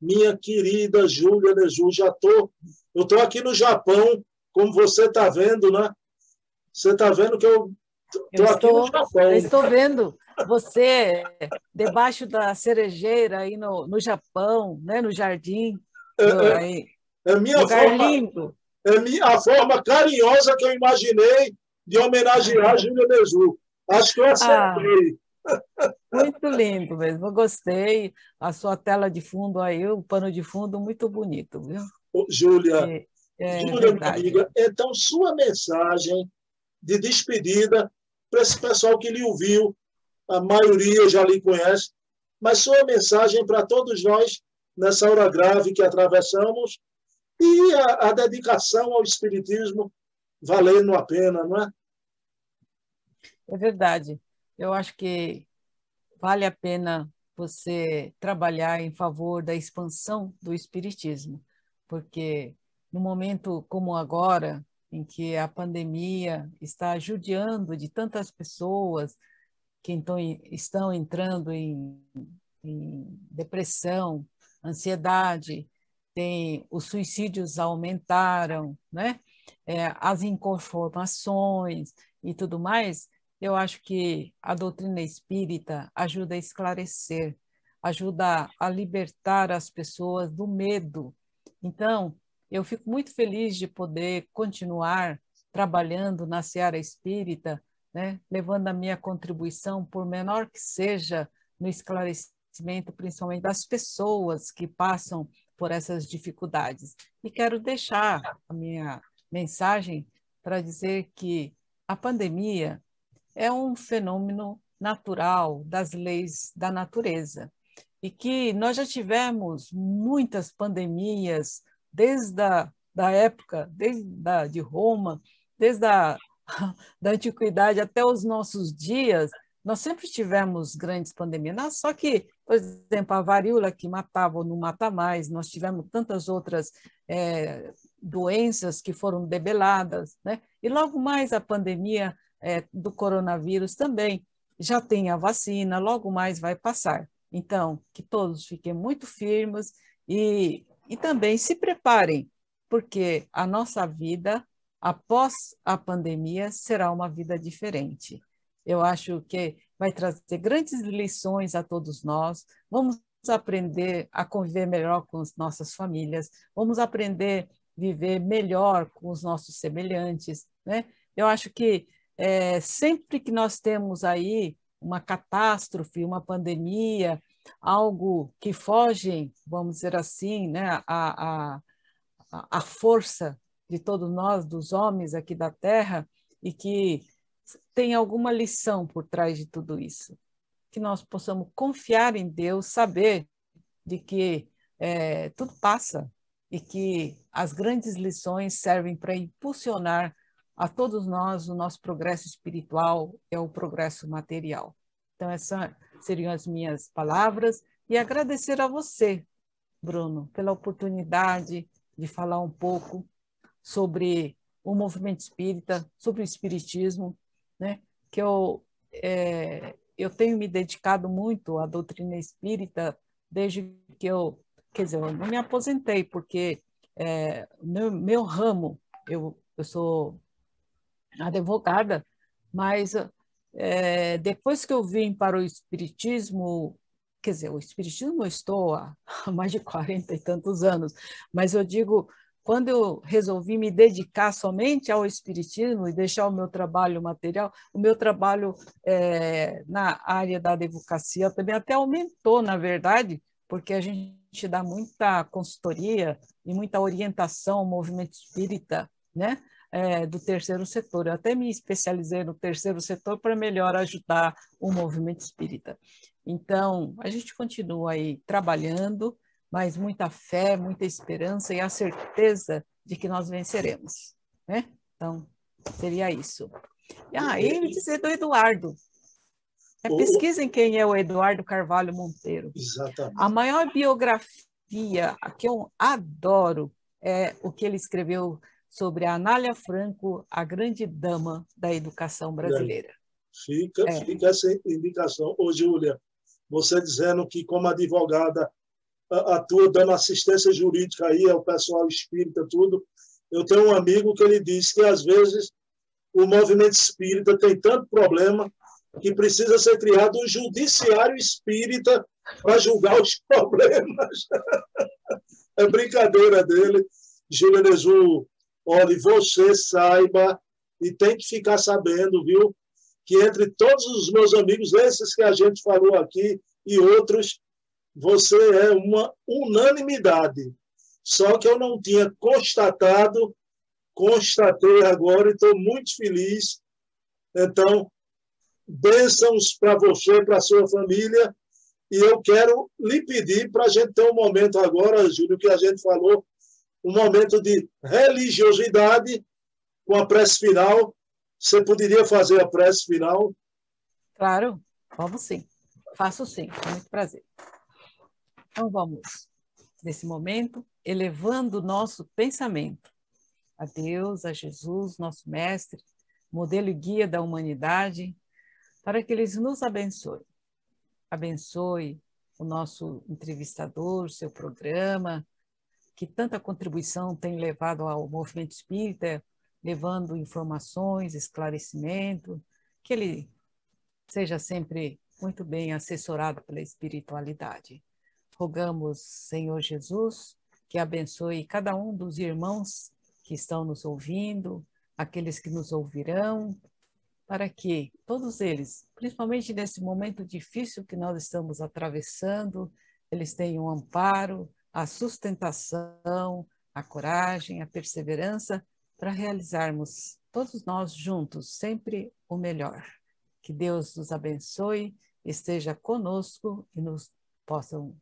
Minha querida Júlia Nezu, eu estou aqui no Japão, como você está vendo, né? Você está vendo que eu estou aqui no Japão. Eu estou vendo você debaixo da cerejeira aí no Japão, né? No jardim. É a forma carinhosa que eu imaginei de homenagear a Júlia Nezu. Acho que eu acertei. Muito lindo mesmo, eu gostei. A sua tela de fundo aí, o pano de fundo, muito bonito, viu? Júlia, minha amiga, então sua mensagem de despedida para esse pessoal que lhe ouviu, a maioria já lhe conhece, mas sua mensagem para todos nós nessa hora grave que atravessamos, e a dedicação ao espiritismo valendo a pena, não é? É verdade. Eu acho que vale a pena você trabalhar em favor da expansão do espiritismo, porque no momento como agora, em que a pandemia está judiando de tantas pessoas que estão entrando em depressão, ansiedade, os suicídios aumentaram, né? As inconformações e tudo mais, eu acho que a doutrina espírita ajuda a esclarecer, ajuda a libertar as pessoas do medo. Então, eu fico muito feliz de poder continuar trabalhando na seara espírita, né? Levando a minha contribuição, por menor que seja, no esclarecimento, principalmente das pessoas que passam por essas dificuldades. E quero deixar a minha mensagem para dizer que a pandemia é um fenômeno natural das leis da natureza. e que nós já tivemos muitas pandemias desde a da época, de Roma, desde a da antiguidade até os nossos dias, nós sempre tivemos grandes pandemias. Não, só que, por exemplo, a varíola que matava ou não mata mais, nós tivemos tantas outras doenças que foram debeladas, né? E logo mais a pandemia do coronavírus também. Já tem a vacina, logo mais vai passar. Então, que todos fiquem muito firmes e também se preparem, porque a nossa vida após a pandemia será uma vida diferente. Eu acho que vai trazer grandes lições a todos nós. Vamos aprender a conviver melhor com as nossas famílias, vamos aprender a viver melhor com os nossos semelhantes, né? Eu acho que sempre que nós temos aí uma catástrofe, uma pandemia, algo que foge, vamos dizer assim, né, a força de todos nós, dos homens aqui da Terra, e que tem alguma lição por trás de tudo isso. Que nós possamos confiar em Deus, saber de que tudo passa e que as grandes lições servem para impulsionar a todos nós o nosso progresso espiritual e o progresso material. Então, essas seriam as minhas palavras e agradecer a você, Bruno, pela oportunidade de falar um pouco sobre o movimento espírita, sobre o espiritismo, né? Que eu tenho me dedicado muito à doutrina espírita desde que eu não me aposentei, porque meu ramo, eu sou advogada, mas depois que eu vim para o espiritismo, o espiritismo eu estou há mais de 40 e tantos anos, mas eu digo, quando eu resolvi me dedicar somente ao espiritismo e deixar o meu trabalho material, o meu trabalho na área da advocacia também até aumentou, na verdade, porque a gente dá muita consultoria e muita orientação ao movimento espírita, né? Do terceiro setor. Eu até me especializei no terceiro setor para melhor ajudar o movimento espírita. Então, a gente continua aí trabalhando, mas muita fé, muita esperança e a certeza de que nós venceremos, né? Então, seria isso. E aí, dizer do Eduardo. Pesquisem quem é o Eduardo Carvalho Monteiro. Exatamente. A maior biografia, a que eu adoro, é o que ele escreveu sobre a Anália Franco, a grande dama da educação brasileira. Fica essa indicação. Ô, Júlia, você dizendo que, como advogada, atua dando assistência jurídica aí ao pessoal espírita, tudo. Eu tenho um amigo que ele diz que, às vezes, o movimento espírita tem tanto problema que precisa ser criado um judiciário espírita para julgar os problemas. É brincadeira dele. Júlia Nezu, olha, você saiba e tem que ficar sabendo, viu, que entre todos os meus amigos, esses que a gente falou aqui e outros, você é uma unanimidade. Só que eu não tinha constatado, constatei agora e estou muito feliz. Então, bênçãos para você, para a sua família. E eu quero lhe pedir para a gente ter um momento agora, Júlio, que a gente falou, um momento de religiosidade com a prece final. Você poderia fazer a prece final? Claro, vamos sim. Faço sim, com muito prazer. Então vamos, nesse momento, elevando o nosso pensamento a Deus, a Jesus, nosso Mestre, modelo e guia da humanidade, para que eles nos abençoe. Abençoe o nosso entrevistador, seu programa, que tanta contribuição tem levado ao movimento espírita, levando informações, esclarecimento, que ele seja sempre muito bem assessorado pela espiritualidade. Rogamos, Senhor Jesus, que abençoe cada um dos irmãos que estão nos ouvindo, aqueles que nos ouvirão, para que todos eles, principalmente nesse momento difícil que nós estamos atravessando, eles tenham amparo, a sustentação, a coragem, a perseverança para realizarmos todos nós juntos sempre o melhor. Que Deus nos abençoe, esteja conosco e nos possam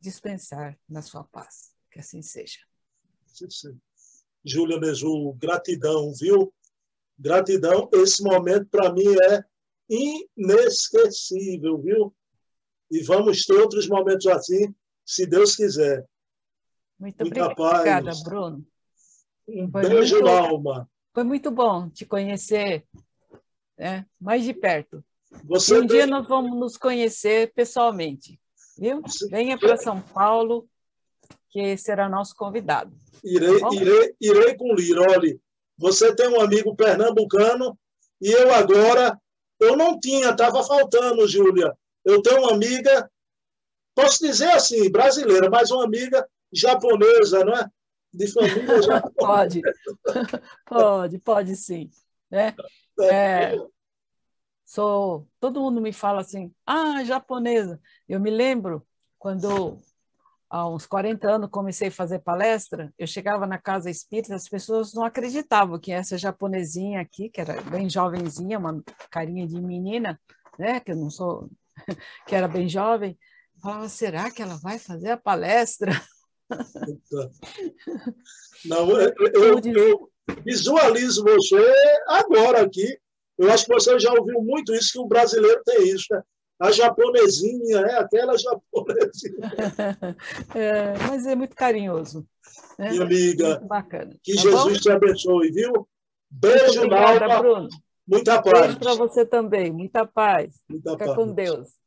dispensar na sua paz. Que assim seja. Sim, sim. Júlia Nezu, gratidão, viu? Gratidão. Esse momento, para mim, é inesquecível, viu? E vamos ter outros momentos assim, se Deus quiser. Muito obrigada, Bruno. Um beijo na alma. Foi muito bom te conhecer, né? Mais de perto. Você um dia nós vamos nos conhecer pessoalmente, viu? Venha para São Paulo, que será nosso convidado. Irei com o Lira. Olha, você tem um amigo pernambucano e eu agora, eu não tinha, estava faltando, Júlia. Eu tenho uma amiga, posso dizer assim, brasileira, mas uma amiga japonesa, não é? De família japonesa. Pode sim. Né? Todo mundo me fala assim, ah, japonesa. Eu me lembro quando, há uns 40 anos, comecei a fazer palestra, eu chegava na casa espírita, as pessoas não acreditavam que essa japonesinha aqui, que era bem jovenzinha, uma carinha de menina, né? Que eu não sou... que era bem jovem, falava, será que ela vai fazer a palestra? Não, eu visualizo você agora aqui. Eu acho que você já ouviu muito isso, que o brasileiro tem isso, né? A japonesinha, é aquela japonesinha. Mas é muito carinhoso. Né? Minha amiga, muito bacana. Que tá Jesus bom? Te abençoe, viu? Beijo, Bruno. Muita paz. Beijo para você também. Muita paz. Fica com Deus.